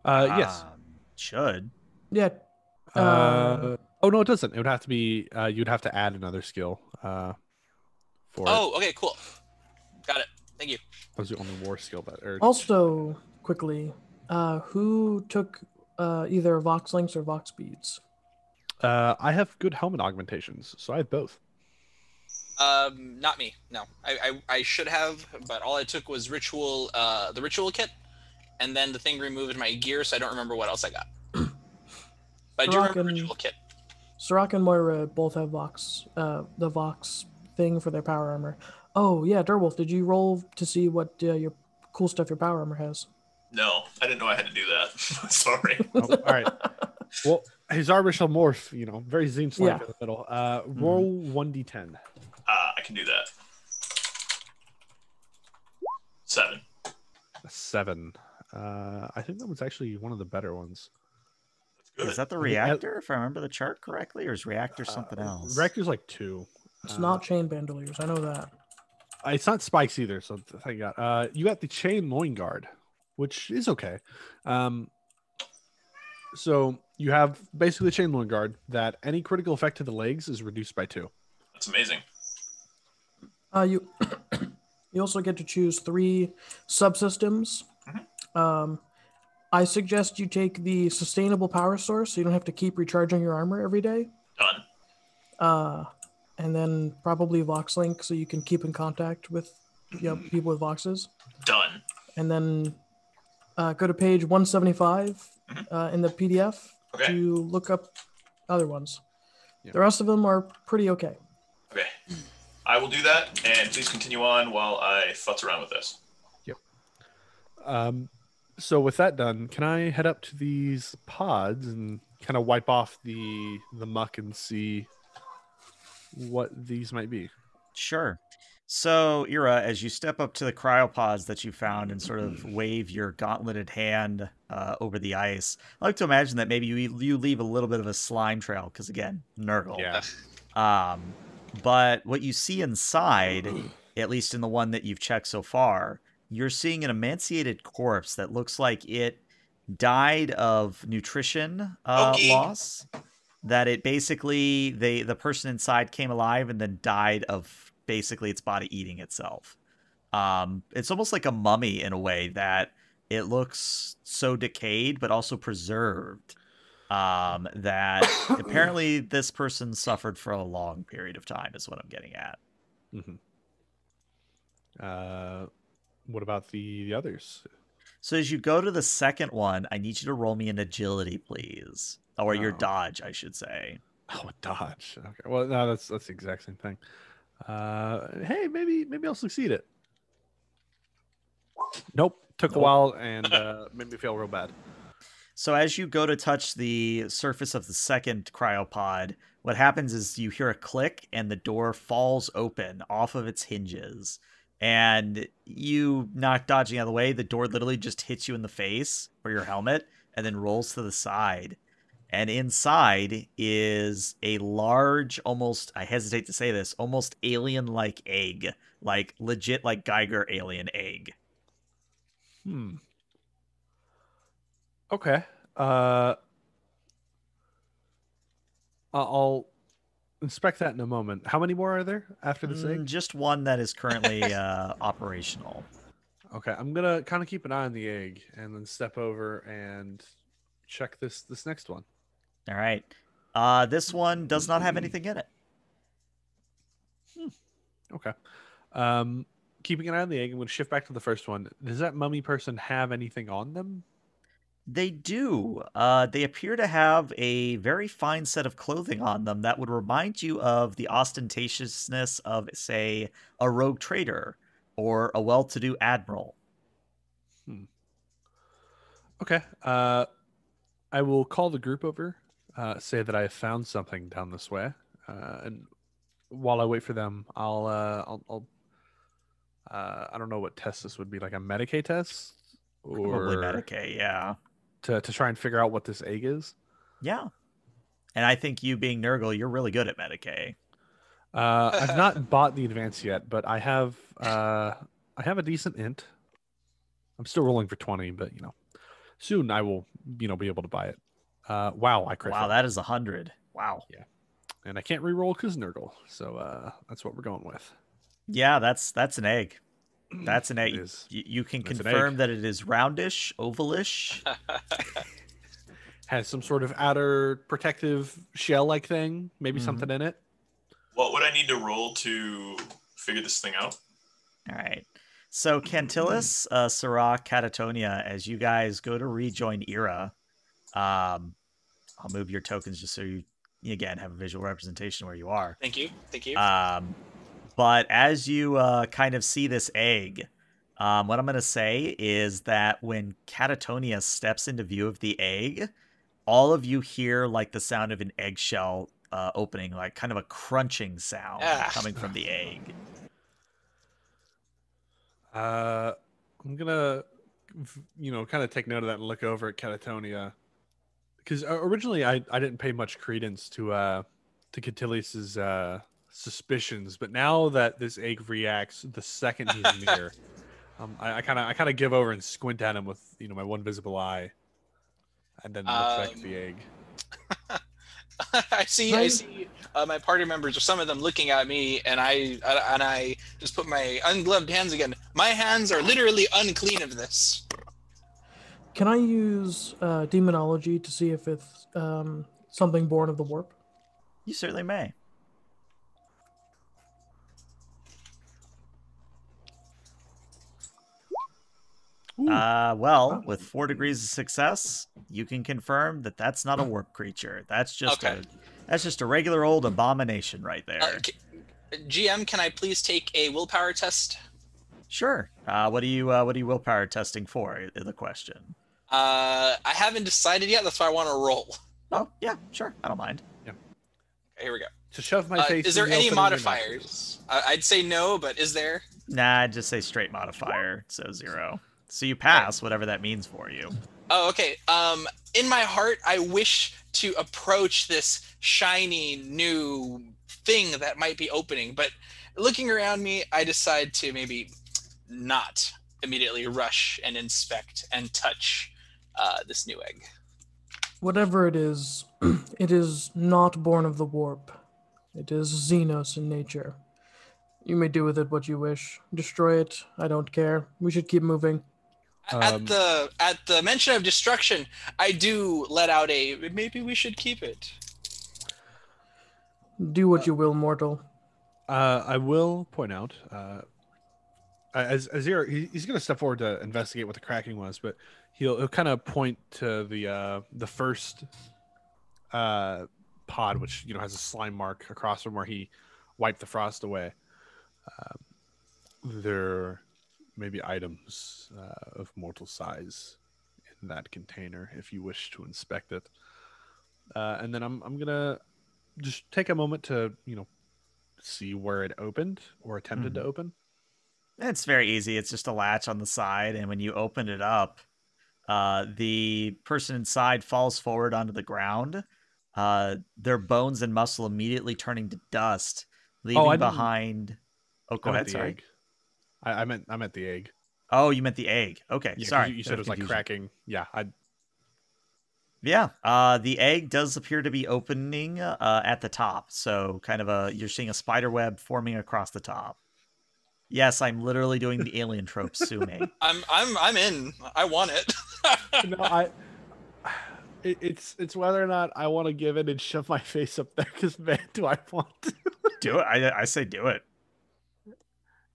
Yes. Should. Yeah. Oh no, it doesn't. It would have to be. You'd have to add another skill. Okay, cool. Got it. Thank you. That was the only war skill that. Also, quickly, who took either Vox Links or Vox Beads? I have good helmet augmentations, so I have both. Not me. No, I should have, but all I took was ritual, the ritual kit, and then the thing removed my gear, so I don't remember what else I got. But I do remember ritual kit. Sirok and Moira both have Vox, the Vox thing for their power armor. Oh yeah, Darewolf, did you roll to see what your cool stuff your power armor has? No, I didn't know I had to do that. Sorry. Oh, all right. Well, his armor shall morph, you know, very Tzeentch-like in the middle. Roll 1d10. I can do that. 7. A 7. I think that was actually one of the better ones. Is that the reactor, if I remember the chart correctly, or is reactor something else? Reactor's like 2. It's not chain bandoliers, I know that. It's not spikes either, so thank God. You got the chain loin guard, which is okay. So you have basically the chain loin guard that any critical effect to the legs is reduced by 2. That's amazing. You also get to choose 3 subsystems. Mm-hmm. I suggest you take the sustainable power source so you don't have to keep recharging your armor every day. Done. And then probably Vox Link so you can keep in contact with people with Voxes. Done. And then go to page 175 in the PDF to look up other ones. Yep. The rest of them are pretty okay. Okay. I will do that, and please continue on while I futz around with this. Yep. So with that done, can I head up to these pods and kind of wipe off the muck and see what these might be? Sure. So, Ira, as you step up to the cryopods that you found and sort of wave your gauntleted hand over the ice, I like to imagine that maybe you leave a little bit of a slime trail, because, again, Nurgle. Yeah. But what you see inside, at least in the one that you've checked so far, you're seeing an emaciated corpse that looks like it died of nutrition loss. That it basically, the person inside came alive and then died of basically its body eating itself. It's almost like a mummy in a way that it looks so decayed but also preserved, that apparently this person suffered for a long period of time is what I'm getting at. Mm-hmm. What about the others? So as you go to the second one, I need you to roll me an agility, please. Or your dodge, I should say. Oh, a dodge. Okay. Well, no, that's the exact same thing. Hey, maybe I'll succeed it. Nope. Took a while and made me feel real bad. So as you go to touch the surface of the second cryopod, what happens is you hear a click and the door falls open off of its hinges. And you, not dodging out of the way, the door literally just hits you in the face or your helmet and then rolls to the side. And inside is a large, almost, I hesitate to say this, almost alien-like egg. Like, legit, like Geiger alien egg. Hmm. Okay. I'll inspect that in a moment. How many more are there after this egg? Just one that is currently operational. Okay, I'm going to kind of keep an eye on the egg and then step over and check this next one. All right. This one does not have anything in it. Okay. Keeping an eye on the egg, I'm going to shift back to the first one. Does that mummy person have anything on them? They do. They appear to have a very fine set of clothing on them that would remind you of the ostentatiousness of, say, a rogue trader or a well-to-do admiral. Okay. I will call the group over, say that I have found something down this way, and while I wait for them, I'll I don't know what test this would be, like a Medicaid test, or probably Medicaid, yeah. to try and figure out what this egg is. Yeah. And I think you being Nurgle, you're really good at Medicaid. I've not bought the advance yet, but I have a decent int. I'm still rolling for 20, but you know, soon I will, you know, be able to buy it. Wow, I crit. Wow, that is 100. Wow. Yeah. And I can't reroll because Nurgle, so that's what we're going with. Yeah, that's an egg. That's an egg. You can confirm that it is roundish, ovalish. Has some sort of outer protective shell-like thing, maybe something in it. What would I need to roll to figure this thing out? All right. So Cantillus, Sirok, Catatonia, as you guys go to rejoin Ira, I'll move your tokens just so you, again, have a visual representation where you are. Thank you. Thank you. But as you kind of see this egg, what I'm going to say is that when Catatonia steps into view of the egg, all of you hear like the sound of an eggshell opening, like kind of a crunching sound coming from the egg. I'm going to, you know, kind of take note of that and look over at Catatonia. Because originally I didn't pay much credence to Catilius's suspicions, but now that this egg reacts the second he's near, I kind of give over and squint at him with, you know, my one visible eye, and then look back at the egg. I see my party members, or some of them, looking at me, and I just put my ungloved hands again. My hands are literally unclean of this. Can I use demonology to see if it's something born of the warp? You certainly may. Well, with 4 degrees of success, you can confirm that that's not a warp creature. That's just a regular old abomination right there. GM, can I please take a willpower test? Sure. What are you willpower testing for? The question. I haven't decided yet. That's why I want to roll. Oh, yeah, sure. I don't mind. Yeah. Okay, here we go. To shove my face. Is there any modifiers? I'd say no, but is there? Nah, I'd just say straight modifier, so 0. So you pass whatever that means for you. Oh, okay. In my heart, I wish to approach this shiny new thing that might be opening, but looking around me, I decide to maybe not immediately rush and inspect and touch this new egg. Whatever it is not born of the warp. It is Xenos in nature. You may do with it what you wish. Destroy it. I don't care. We should keep moving. At the mention of destruction, I do let out a, maybe we should keep it. Do what you will, mortal. I will point out... As Azir, he's going to step forward to investigate what the cracking was, but he'll kind of point to the first pod, which, you know, has a slime mark across from where he wiped the frost away. There may be items of mortal size in that container if you wish to inspect it. And then I'm gonna just take a moment to, you know, see where it opened or attempted to open. It's very easy. It's just a latch on the side, and when you open it up, the person inside falls forward onto the ground, their bones and muscle immediately turning to dust, leaving behind... Oh, go ahead, sorry. I meant the egg. Oh, you meant the egg. Okay, yeah, sorry. You said it was like cracking. Yeah. Yeah, the egg does appear to be opening at the top, so kind of you're seeing a spider web forming across the top. Yes, I'm literally doing the alien trope, Sume. I'm in. I want it. No, it's whether or not I want to give it and shove my face up there, because man, do I want to do it? I say do it.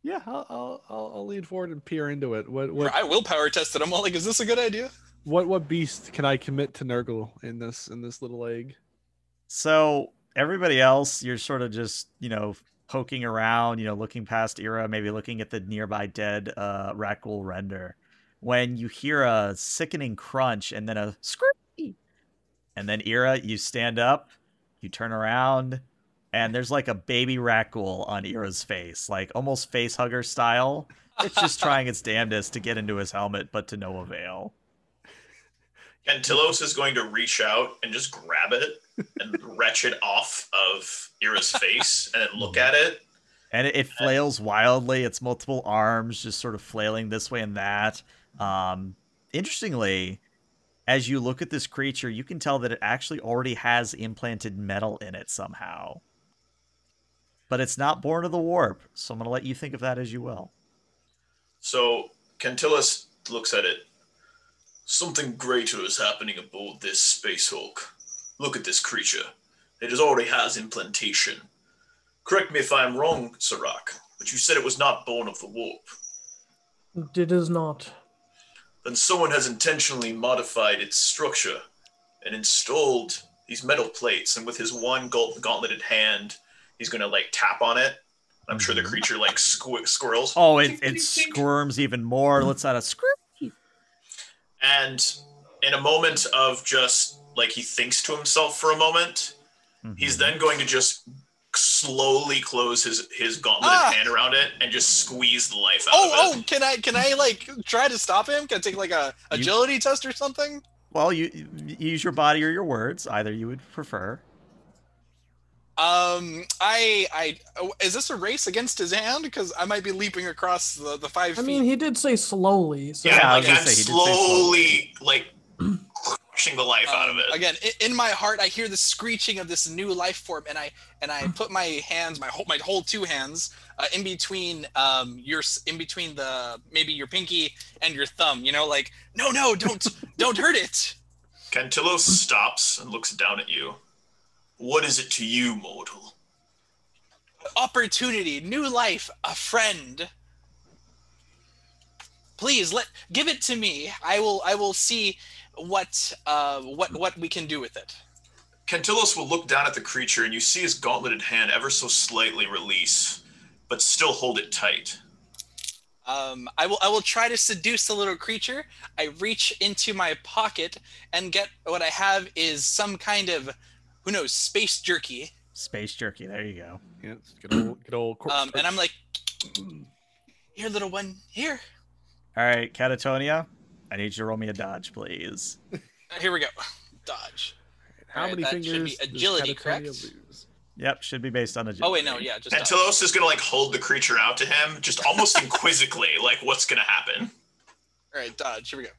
Yeah, I'll lean forward and peer into it. What I will power test it. I'm all like, is this a good idea? What beast can I commit to Nurgle in this little egg? So everybody else, you're sort of just, you know, poking around, you know, looking past Ira, maybe looking at the nearby dead Rak'Gol render, when you hear a sickening crunch and then a scream. And then Ira, you stand up, you turn around, and there's like a baby Rak'Gol on Ira's face, like almost face hugger style. It's just trying its damnedest to get into his helmet, but to no avail. Cantillus is going to reach out and just grab it and wrench it off of Ira's face and then look at it. And it flails wildly. Its multiple arms just sort of flailing this way and that. Interestingly, as you look at this creature, you can tell that it actually already has implanted metal in it somehow. But it's not born of the warp, so I'm going to let you think of that as you will. So Cantillus looks at it. Something greater is happening aboard this Space Hulk. Look at this creature. It already has implantation. Correct me if I'm wrong, Sirok, but you said it was not born of the warp. It is not. Then someone has intentionally modified its structure and installed these metal plates, and with his one gauntleted hand, he's going to, like, tap on it. I'm sure the creature, like, squirrels. Oh, it squirms even more. Let's add a squirm. And in a moment of just, like, he thinks to himself for a moment, he's then going to just slowly close his gauntleted hand around it and just squeeze the life out of it. Oh, can I like try to stop him? Can I take like a agility test or something? Well, you use your body or your words, either you would prefer. Is this a race against his hand? Because I might be leaping across the 5 feet. I mean, he did say slowly. So yeah, like I'm slowly like crushing the life out of it. Again, in my heart, I hear the screeching of this new life form, and I put my hands, my whole two hands, in between your pinky and your thumb. You know, like no, don't hurt it. Cantillus stops and looks down at you. What is it to you, mortal? Opportunity, new life, a friend. Please give it to me. I will see what we can do with it. Cantillus will look down at the creature, and you see his gauntleted hand ever so slightly release, but still hold it tight. I will try to seduce the little creature. I reach into my pocket and get what I have is some kind of, who knows, space jerky. Space jerky, there you go. Yeah, it's good old and I'm like, here, little one, here. All right, Catatonia, I need you to roll me a dodge, please. Here we go. Dodge. How many fingers should be agility, correct? Lose? Yep, should be based on agility. Oh, wait, no, yeah. Just Antelos is going to, like, hold the creature out to him, just almost inquisitively, like, what's going to happen? All right, dodge, here we go.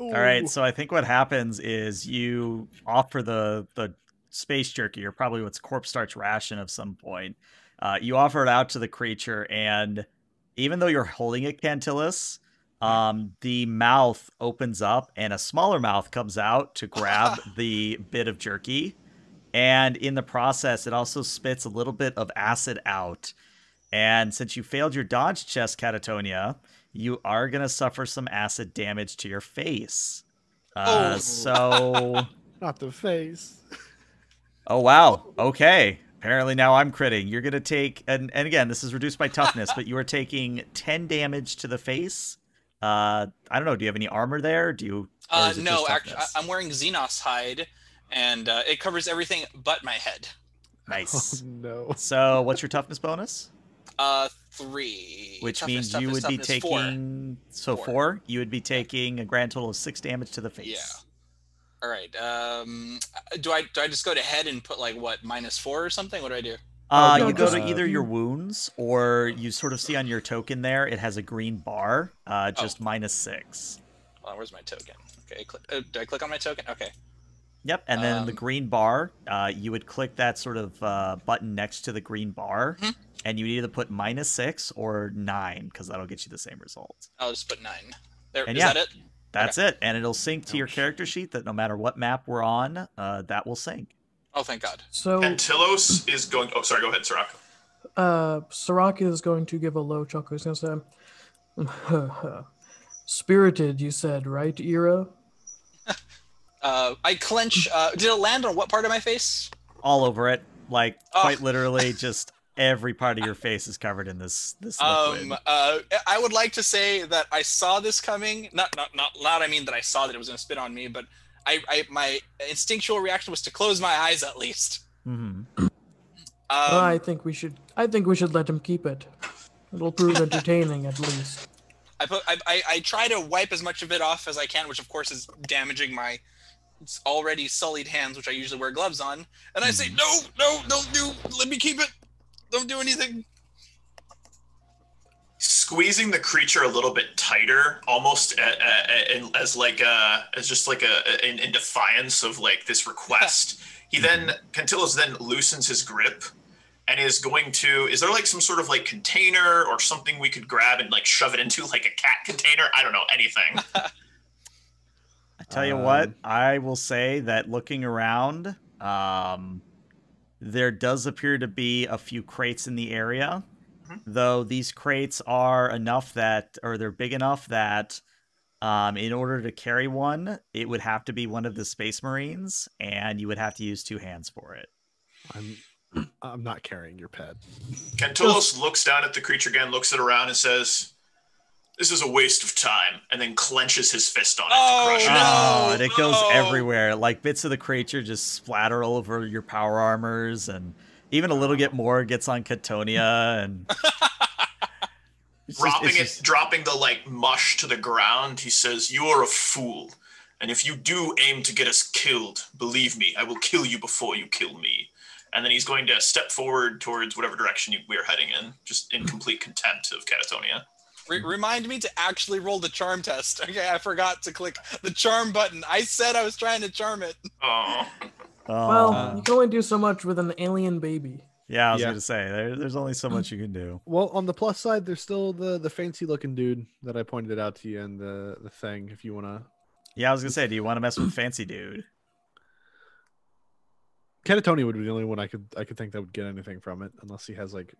All right, so I think what happens is you offer the space jerky, or probably what's Corpse Starch ration of some point. You offer it out to the creature, and even though you're holding it, Cantillus, the mouth opens up, and a smaller mouth comes out to grab the bit of jerky. And in the process, it also spits a little bit of acid out. And since you failed your dodge chest, Catatonia, you are going to suffer some acid damage to your face. So not the face. Oh, wow. Okay. Apparently now I'm critting. You're going to take, and again, this is reduced by toughness, but you are taking 10 damage to the face. I don't know. Do you have any armor there? Do you? No, actually, I'm wearing Xenos hide, and it covers everything but my head. Nice. Oh, no. So what's your toughness bonus? 3. Which means you would be taking... So 4? You would be taking a grand total of 6 damage to the face. Yeah. All right. Do I just go to head and put, like, what, -4 or something? What do I do? You go to either your wounds, or you sort of see on your token there, it has a green bar, just -6. Well, where's my token? Okay, do I click on my token? Okay. Yep, and then the green bar, you would click that sort of button next to the green bar, and you'd either put -6 or 9, because that'll get you the same result. I'll just put 9. There, and is that it? That's okay. It, and it'll sync to your character sheet that no matter what map we're on, that will sync. Oh, thank God. So Cantillus is going... Oh, sorry, go ahead, Sirok. Sirok is going to give a low chuckle. He's going to say, spirited, you said, right, Ira? I clench. Did it land on what part of my face? All over it, like quite literally, just every part of your face is covered in this liquid. I would like to say that I saw this coming. Not I mean that I saw that it was going to spit on me, but my instinctual reaction was to close my eyes at least. Well, I think we should. I think we should let him keep it. It'll prove entertaining at least. I try to wipe as much of it off as I can, which of course is damaging my already sullied hands, which I usually wear gloves on. And I say, no, no, don't do. Let me keep it. Don't do anything. Squeezing the creature a little bit tighter, almost as just like in defiance of like this request. He then, Cantillus then loosens his grip. And is going to, is there like some sort of like container or something we could grab and like shove it into, like a cat container? I don't know, anything. I tell you what, I will say that looking around, there does appear to be a few crates in the area, though these crates are enough that, or they're big enough that in order to carry one, it would have to be one of the Space Marines and you would have to use two hands for it. I'm not carrying your pet. Cantillus looks down at the creature again, looks it around, and says, "This is a waste of time," and then clenches his fist on it to crush it. And it goes everywhere. Like, bits of the creature just splatter all over your power armors, and even a little bit more gets on Catatonia, and... dropping the, like, mush to the ground, he says, "You are a fool, and if you do aim to get us killed, believe me, I will kill you before you kill me." And then he's going to step forward towards whatever direction we're heading in, just in complete contempt of Catatonia. Remind me to actually roll the charm test. Okay, I forgot to click the charm button. I said I was trying to charm it. Oh. Well, you can only do so much with an alien baby. Yeah, I was going to say, there's only so much you can do. Well, on the plus side, there's still the fancy-looking dude that I pointed out to you in the thing, if you want to... Yeah, I was going to say, do you want to mess with fancy dude? Catatonia would be the only one I could think that would get anything from it, unless he has like.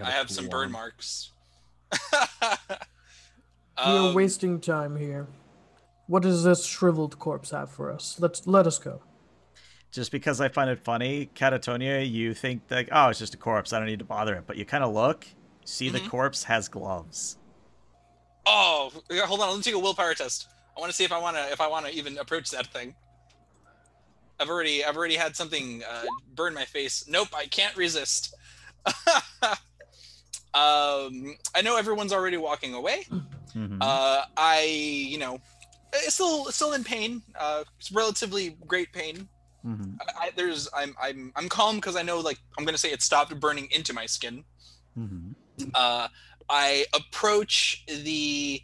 I have some burn marks. We're wasting time here. What does this shriveled corpse have for us? Let us go. Just because I find it funny, Catatonia, you think like, oh, it's just a corpse. I don't need to bother it. But you kind of look, see the corpse has gloves. Oh, hold on. Let me take a willpower test. I want to see if I want to even approach that thing. I've already had something burn my face. Nope, I can't resist. I know everyone's already walking away. It's still in pain. It's relatively great pain. I'm calm because I know, like, I'm gonna say it stopped burning into my skin. I approach the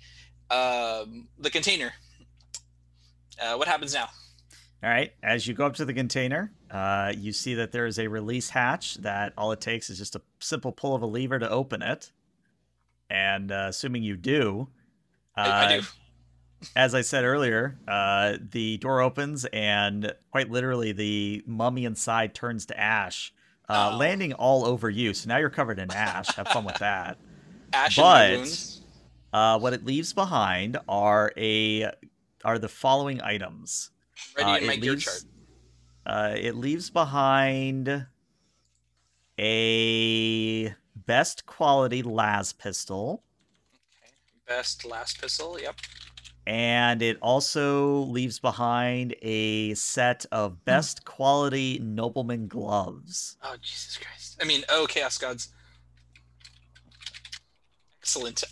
container. What happens now? All right, as you go up to the container, you see that there is a release hatch that all it takes is just a simple pull of a lever to open it. And assuming you do, I do. As I said earlier, the door opens and quite literally the mummy inside turns to ash, landing all over you. So now you're covered in ash. Have fun with that. Ash and wounds. What it leaves behind are the following items. Ready to make your chart. It leaves behind a best quality las pistol. Okay. Best las pistol, yep. And it also leaves behind a set of best quality nobleman gloves. Oh, Jesus Christ. I mean, oh, Chaos Gods. Excellent.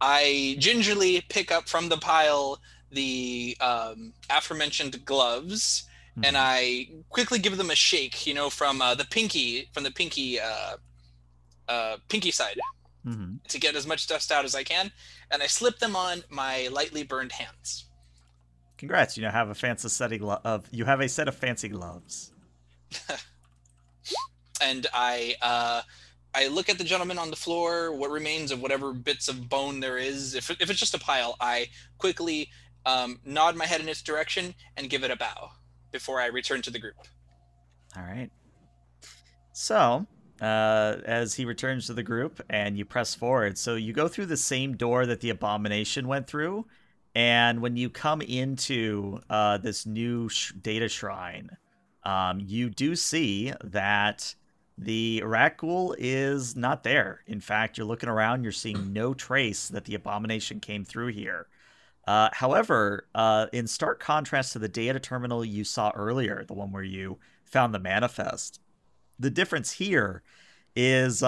I gingerly pick up from the pile the aforementioned gloves, and I quickly give them a shake, you know, from the pinky side to get as much dust out as I can, and I slip them on my lightly burned hands. Congrats, you now have a fancy set of fancy gloves. And I look at the gentleman on the floor, what remains of whatever bits of bone there is. If it's just a pile, I quickly nod my head in its direction and give it a bow before I return to the group. All right. So as he returns to the group and you press forward, so you go through the same door that the abomination went through. And when you come into this new data shrine, you do see that the Rak'Gol is not there. In fact, you're looking around, you're seeing no trace that the abomination came through here. However, in stark contrast to the data terminal you saw earlier, the one where you found the manifest, the difference here is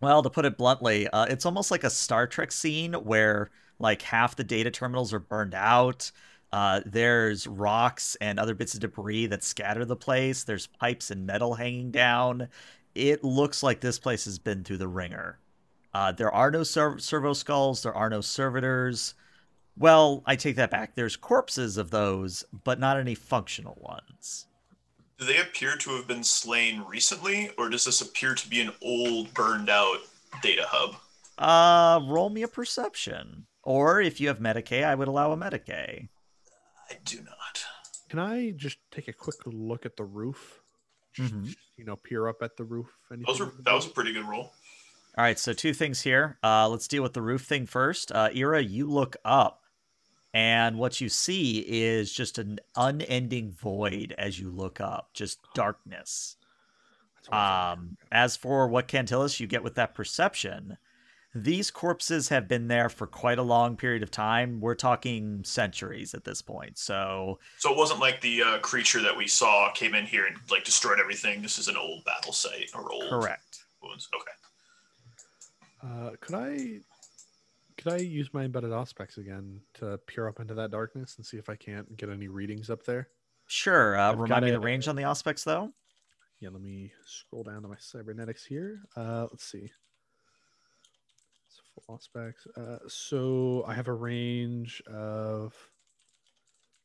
Well, to put it bluntly, it's almost like a Star Trek scene where like half the data terminals are burned out. There's rocks and other bits of debris that scatter the place. There's pipes and metal hanging down. It looks like this place has been through the ringer. There are no servo skulls. There are no servitors. Well, I take that back. There's corpses of those, but not any functional ones. Do they appear to have been slain recently, or does this appear to be an old, burned-out data hub? Roll me a perception. Or, if you have Medicaid, I would allow a Medicaid. I do not. Can I just take a quick look at the roof? Just, you know, peer up at the roof? That was a pretty good roll. All right, so two things here. Let's deal with the roof thing first. Ira, you look up. And what you see is just an unending void as you look up, just darkness. As for what Cantillus you get with that perception, these corpses have been there for quite a long period of time. We're talking centuries at this point. So it wasn't like the creature that we saw came in here and like destroyed everything. This is an old battle site or old correct wounds. Okay. Could I use my embedded aspects again to peer up into that darkness and see if I can't get any readings up there? Sure. Remind me the range on the aspects, though. Yeah, let me scroll down to my cybernetics here. Let's see. So full aspects. So I have a range of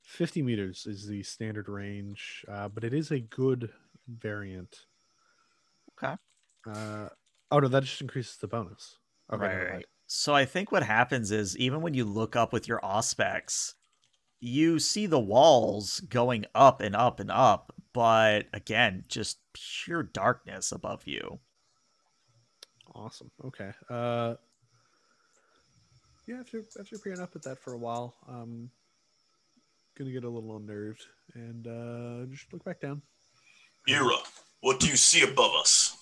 50 meters is the standard range, but it is a good variant. Okay. Oh, no, that just increases the bonus. Okay, right. So I think what happens is even when you look up with your aspects, you see the walls going up and up and up, but again, just pure darkness above you. Awesome. Okay. Yeah, after peering up at that for a while, I'm gonna get a little unnerved and just look back down. Ira, what do you see above us?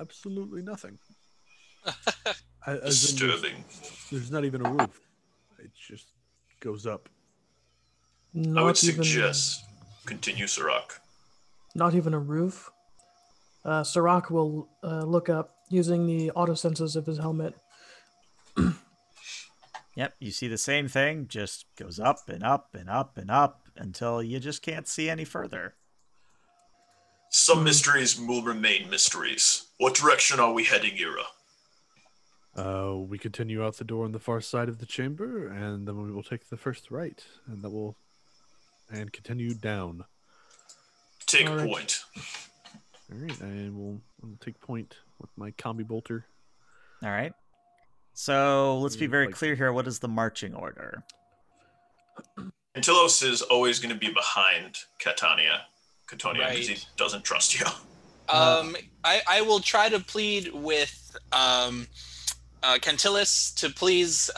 Absolutely nothing. Disturbing. There's not even a roof. It just goes up. I would suggest continue, Sirok. Not even a roof. Sirok will look up using the auto sensors of his helmet. Yep, you see the same thing. Just goes up and up and up and up until you just can't see any further. Some mysteries will remain mysteries. What direction are we heading, Ira? We continue out the door on the far side of the chamber, and then we will take the first right, and that will continue down. Take all point. Right. All right, and we'll take point with my combi bolter. All right. So let's be very clear here. What is the marching order? Cantillus is always going to be behind Catatonia, because he doesn't trust you. I will try to plead with Cantillus to please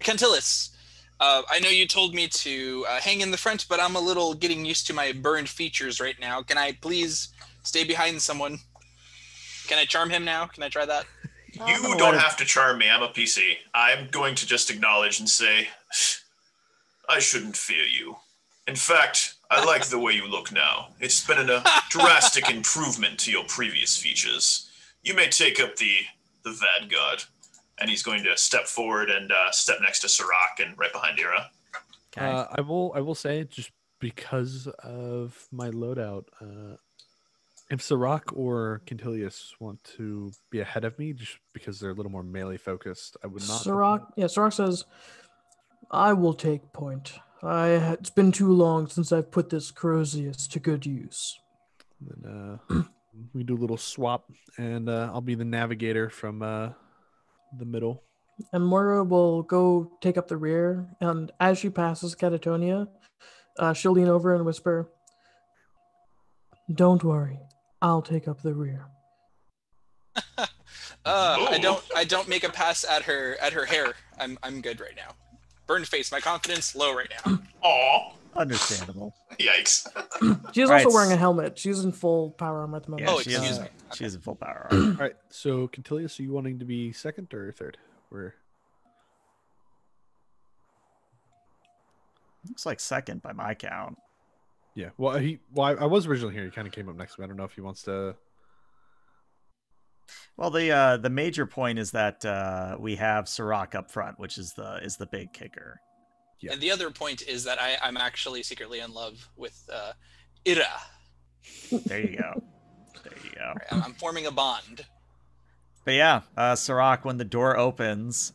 Cantillus. I know you told me to hang in the front, but I'm a little getting used to my burned features right now. Can I please stay behind someone? Can I charm him now? Can I try that? You don't have to charm me. I'm a PC. I'm going to just acknowledge and say, I shouldn't fear you. In fact, I like the way you look now. It's been a drastic improvement to your previous features. You may take up the Vadguard. And he's going to step forward and step next to Sirok and right behind Ira. Okay. I will say, just because of my loadout, if Sirok or Cantillus want to be ahead of me, just because they're a little more melee focused, I would not. Sirok says, I will take point. It's been too long since I've put this Crozius to good use. And, we do a little swap, and I'll be the navigator from the middle. And Moira will go take up the rear, and as she passes Catatonia, she'll lean over and whisper, don't worry, I'll take up the rear. I don't make a pass at her hair. I'm good right now. Burned face. My confidence low right now. Aw. Understandable. Yikes. She's also wearing a helmet. She's in full power armor at the moment. Yeah, she is in full power armor. All right. So, Cantillus, are you wanting to be second or third? Looks like second by my count. Yeah. Well, I was originally here. He kind of came up next to me. I don't know if he wants to Well, the major point is that we have Sirok up front, which is the big kicker. Yeah. And the other point is that I'm actually secretly in love with Ira. There you go. There you go. I'm forming a bond. But yeah, Sirok, when the door opens,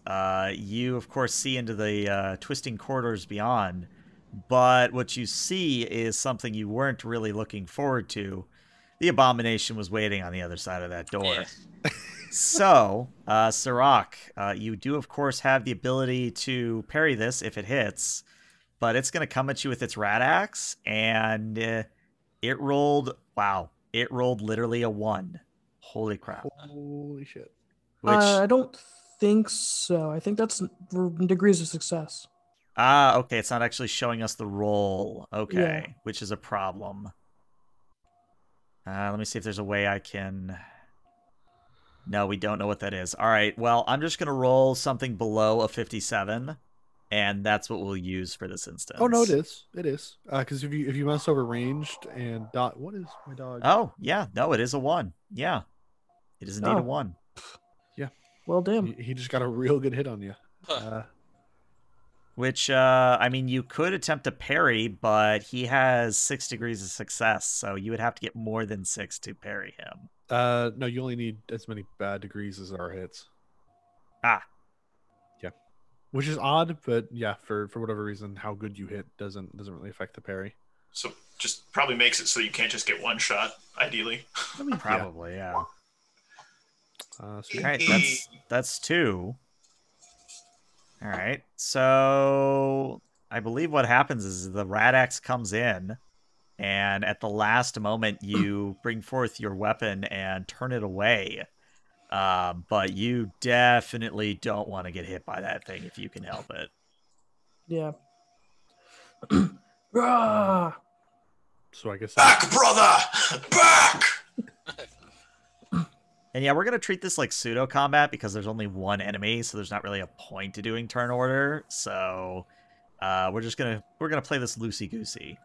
you, of course, see into the twisting corridors beyond. But what you see is something you weren't really looking forward to. The abomination was waiting on the other side of that door. Yeah. So, Sirok, you do, of course, have the ability to parry this if it hits, but it's going to come at you with its rat axe, and it rolled, wow, it rolled literally a 1. Holy crap. Holy shit. Which, I don't think so. I think that's degrees of success. Ah, okay, it's not actually showing us the roll. Okay, yeah. Which is a problem. Let me see if there's a way I can... No, we don't know what that is. All right, well, I'm just going to roll something below a 57, and that's what we'll use for this instance. Oh, no, it is. It is. Because if you mouse over ranged and dot... What is my dog? Oh, yeah. No, it is a 1. Yeah. It is indeed a 1. Yeah. Well, damn. He just got a real good hit on you. Which, I mean, you could attempt to parry, but he has 6 degrees of success, so you would have to get more than 6 to parry him. No, you only need as many bad degrees as our hits. Ah. Yeah. Which is odd, but yeah, for whatever reason, how good you hit doesn't really affect the parry. So just probably makes it so you can't just get one shot, ideally. I mean, probably, yeah. So all right, that's 2. All right, so I believe what happens is the rat axe comes in, and at the last moment you bring forth your weapon and turn it away. But you definitely don't want to get hit by that thing if you can help it. Yeah. So I guess back, brother, back. And yeah, we're going to treat this like pseudo-combat because there's only one enemy, so there's not really a point to doing turn order. So we're just going to play this loosey-goosey.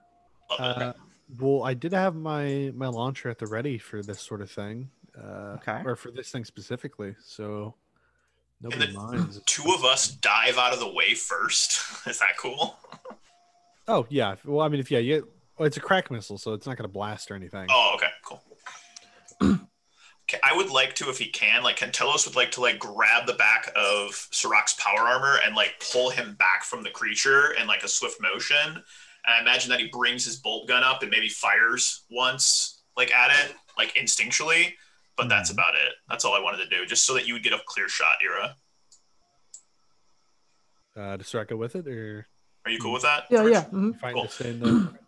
Well, I did have my launcher at the ready for this sort of thing. Okay. Or for this thing specifically, so nobody minds. Two of us dive out of the way first. Is that cool? Oh, yeah. Well, I mean, if it's a crack missile, so it's not going to blast or anything. Oh, okay, cool. I would like to, if he can, like Cantillus would like to like grab the back of Sirok's power armor and like pull him back from the creature in like a swift motion. And I imagine that he brings his bolt gun up and maybe fires once like at it, like instinctually, but that's about it. That's all I wanted to do, just so that you would get a clear shot, Ira. Does Sirok go with it, or are you cool with that? Yeah, George? Yeah. Mm-hmm. Fine, cool.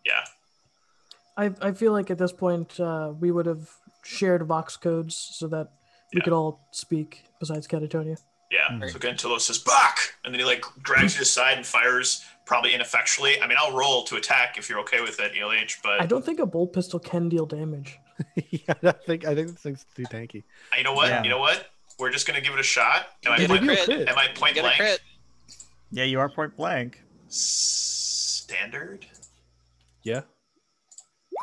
Yeah. I feel like at this point we would have shared Vox codes so that we could all speak besides Catatonia. Yeah. Mm-hmm. So Cantillus says, "Back!" and then he like drags you aside and fires, probably ineffectually. I mean, I'll roll to attack if you're okay with it, ELH, but I don't think a bolt pistol can deal damage. Yeah, I think this thing's too tanky. You know what? Yeah. You know what? We're just gonna give it a shot. Am I point blank? Yeah, you are point blank. Standard? Yeah.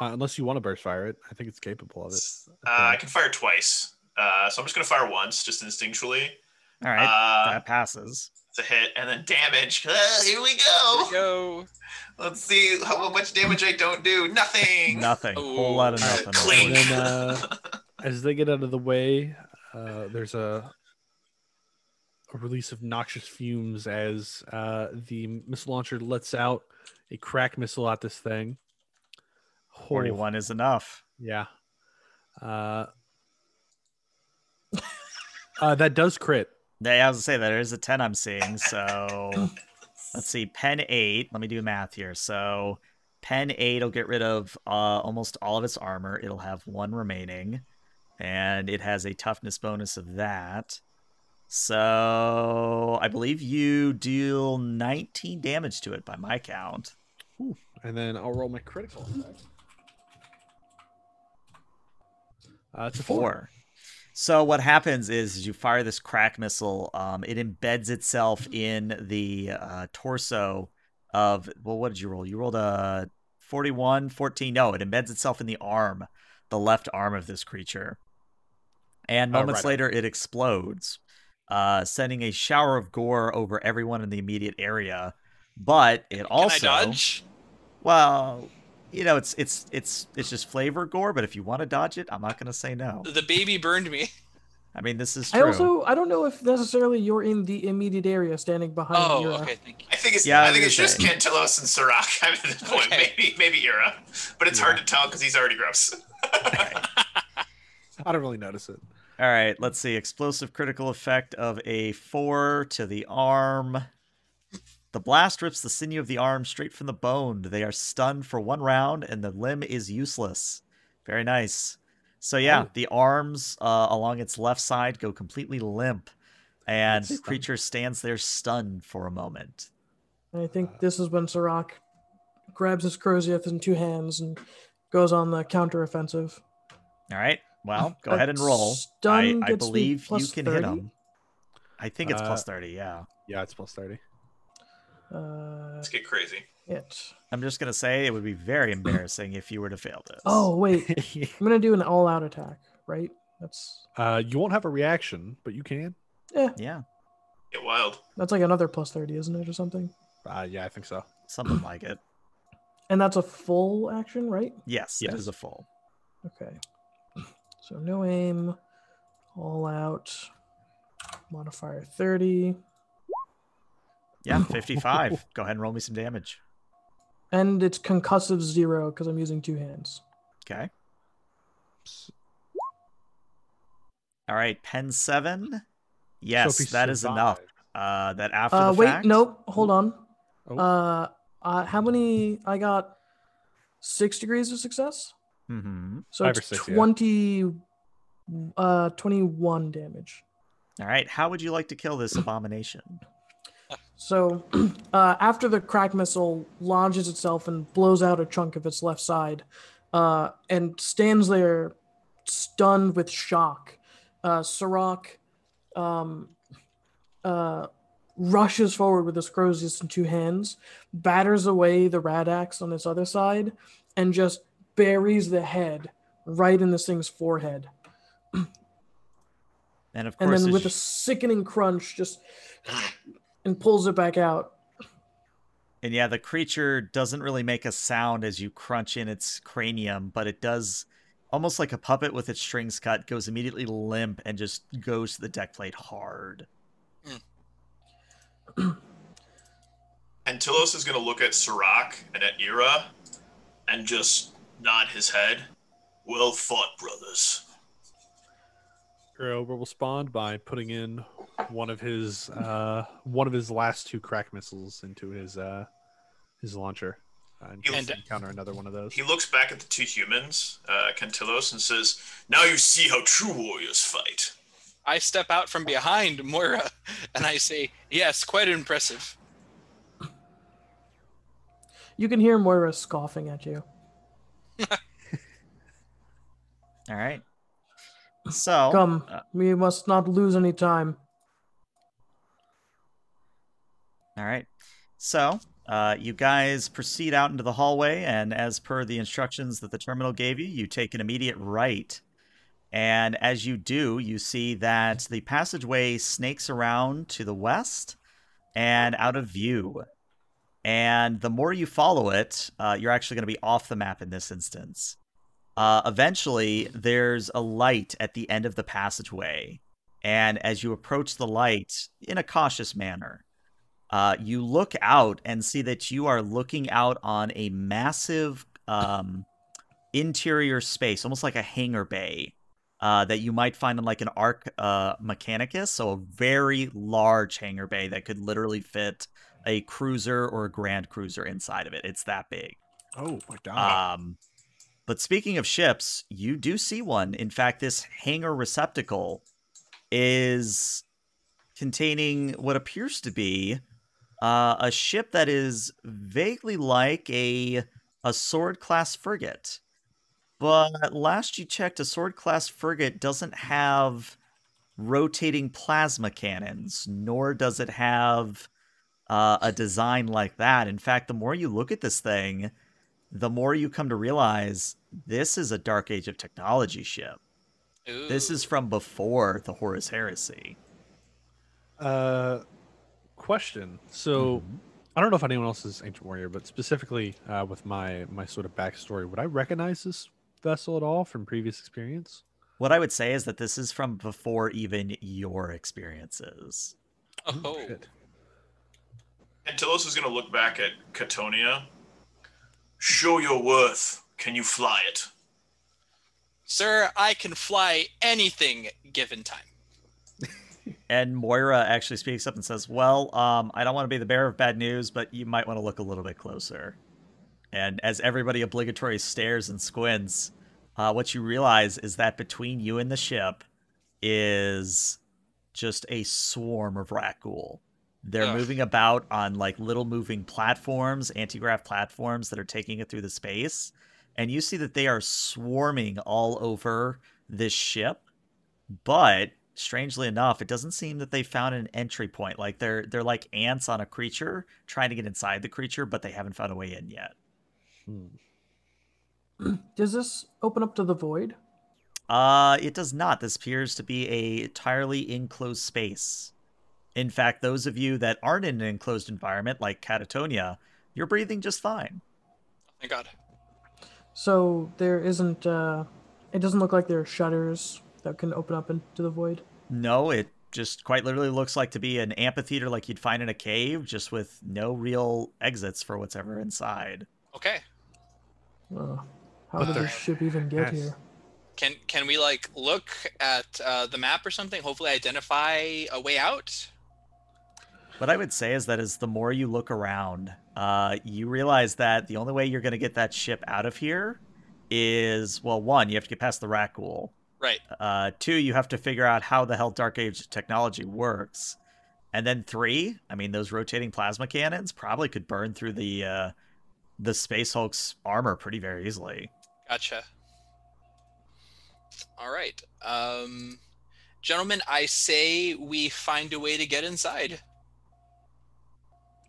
Unless you want to burst fire it. I think it's capable of it. I can fire twice. So I'm just going to fire once, just instinctually. All right. That passes. It's a hit. And then damage. Here we go. Here we go. Let's see how much damage I don't do. Nothing. Nothing. Ooh. Whole lot of nothing. Clink. And then, as they get out of the way, there's a release of noxious fumes as the missile launcher lets out a crack missile at this thing. 41 is enough. Yeah. That does crit. Yeah, I was going to say that there is a 10 I'm seeing. So let's see. Pen 8. Let me do math here. So Pen 8 will get rid of almost all of its armor. It'll have 1 remaining. And it has a toughness bonus of that. So I believe you deal 19 damage to it by my count. Ooh, and then I'll roll my critical attack. It's a 4. So what happens is you fire this crack missile. It embeds itself in the torso of... Well, what did you roll? You rolled a 41, 14. No, it embeds itself in the arm, the left arm of this creature. And moments later, it explodes, sending a shower of gore over everyone in the immediate area. But it also... Can I dodge? Well, you know, it's just flavor gore, but if you want to dodge it, I'm not going to say no. The baby burned me. I mean, this is true. I don't know if necessarily you're in the immediate area standing behind Ira. Okay, thank you. I think it's just Cantillus and Sirok. I mean, at this point, maybe Ira, but it's hard to tell because he's already gross. I don't really notice it. All right, let's see. Explosive critical effect of a 4 to the arm. The blast rips the sinew of the arm straight from the bone. They are stunned for 1 round, and the limb is useless. Very nice. So yeah, the arms along its left side go completely limp, and the creature stands there stunned for a moment. I think this is when Sorok grabs his Crozius in 2 hands and goes on the counteroffensive. All right, well, go ahead and roll. I believe you can hit him. I think it's plus 30, yeah. Yeah, it's plus 30. Let's get crazy. I'm just going to say it would be very embarrassing if you were to fail this. Oh, wait. I'm going to do an all-out attack, right? That's. You won't have a reaction, but you can. Yeah. Yeah. Get wild. That's like another plus 30, isn't it, or something? Yeah, I think so. Something like it. And that's a full action, right? Yes, it is a full. Okay. So no aim, all-out, modifier 30. Yeah, 55. Go ahead and roll me some damage. And it's concussive 0 because I'm using 2 hands. Okay. All right, pen 7. Yes, that is enough. That after the fact. Wait, nope. Hold on. How many? I got 6 degrees of success. Mm-hmm. So it's 21 damage. All right. How would you like to kill this abomination? So after the crack missile launches itself and blows out a chunk of its left side and stands there stunned with shock, Sorok rushes forward with his Crozius in 2 hands, batters away the Radax on its other side, and just buries the head right in this thing's forehead. And, of course, and then with a sickening crunch, just... and pulls it back out. And yeah, the creature doesn't really make a sound as you crunch in its cranium, but it does, almost like a puppet with its strings cut, goes immediately limp and just goes to the deck plate hard. And Tilos is going to look at Sorok and at Ira and just nod his head. Well fought, brothers. Ira will respond by putting in one of his last 2 crack missiles into his launcher, and encounter another one of those. He looks back at the 2 humans, Cantillus, and says, "Now you see how true warriors fight." I step out from behind Moira, and I say, "Yes, quite impressive." You can hear Moira scoffing at you. All right. So come, we must not lose any time. All right. So you guys proceed out into the hallway, and as per the instructions that the terminal gave you, you take an immediate right. And as you do, you see that the passageway snakes around to the west and out of view. And the more you follow it, you're actually going to be off the map in this instance. Eventually, there's a light at the end of the passageway. And as you approach the light in a cautious manner, you look out and see that you are looking out on a massive interior space, almost like a hangar bay that you might find in like an Arc Mechanicus. So a very large hangar bay that could literally fit a cruiser or a Grand Cruiser inside of it. It's that big. Oh, my God. But speaking of ships, you do see one. In fact, this hangar receptacle is containing what appears to be a ship that is vaguely like a sword-class frigate. But last you checked, a sword-class frigate doesn't have rotating plasma cannons, nor does it have a design like that. In fact, the more you look at this thing, the more you come to realize this is a Dark Age of Technology ship. Ooh. This is from before the Horus Heresy. Question. So, I don't know if anyone else is Ancient Warrior, but specifically with my sort of backstory, would I recognize this vessel at all from previous experience? What I would say is that this is from before even your experiences. Oh. Shit. And Telos is going to look back at Catatonia. Show your worth. Can you fly it? Sir, I can fly anything given time. And Moira actually speaks up and says, well, I don't want to be the bearer of bad news, but you might want to look a little bit closer. And as everybody obligatory stares and squints, what you realize is that between you and the ship is just a swarm of Rak'Gol. They're moving about on like little moving platforms, anti-grav platforms that are taking it through the space. And you see that they are swarming all over this ship. But strangely enough, it doesn't seem that they found an entry point. Like they're like ants on a creature trying to get inside the creature, but they haven't found a way in yet. Hmm. Does this open up to the void? It does not. This appears to be an entirely enclosed space. In fact, those of you that aren't in an enclosed environment, like Catatonia, you're breathing just fine. Thank God. So there isn't, it doesn't look like there are shutters that can open up into the void? No, it just quite literally looks like to be an amphitheater like you'd find in a cave, just with no real exits for what's ever inside. Okay. How did this ship even get here? Can we, like, look at the map or something? Hopefully identify a way out? What I would say is that the more you look around, you realize that the only way you're going to get that ship out of here is, well, one, you have to get past the Rak'Gol. Right. Two, you have to figure out how the hell Dark Age technology works. And then three, I mean, those rotating plasma cannons probably could burn through the Space Hulk's armor very easily. Gotcha. All right. Gentlemen, I say we find a way to get inside.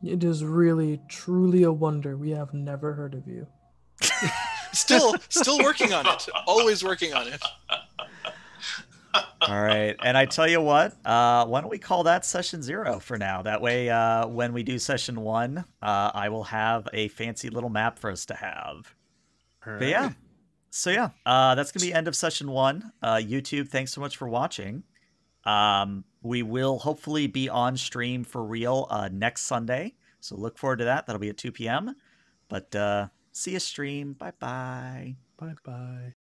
It is really, truly a wonder. We have never heard of you. Still working on it. Always working on it. All right. And I tell you what, why don't we call that session 0 for now? That way, when we do session 1, I will have a fancy little map for us to have. All right. But yeah. So yeah, that's going to be end of session 1. YouTube, thanks so much for watching. We will hopefully be on stream for real next Sunday. So look forward to that. That'll be at 2 p.m. But see you stream. Bye-bye. Bye-bye.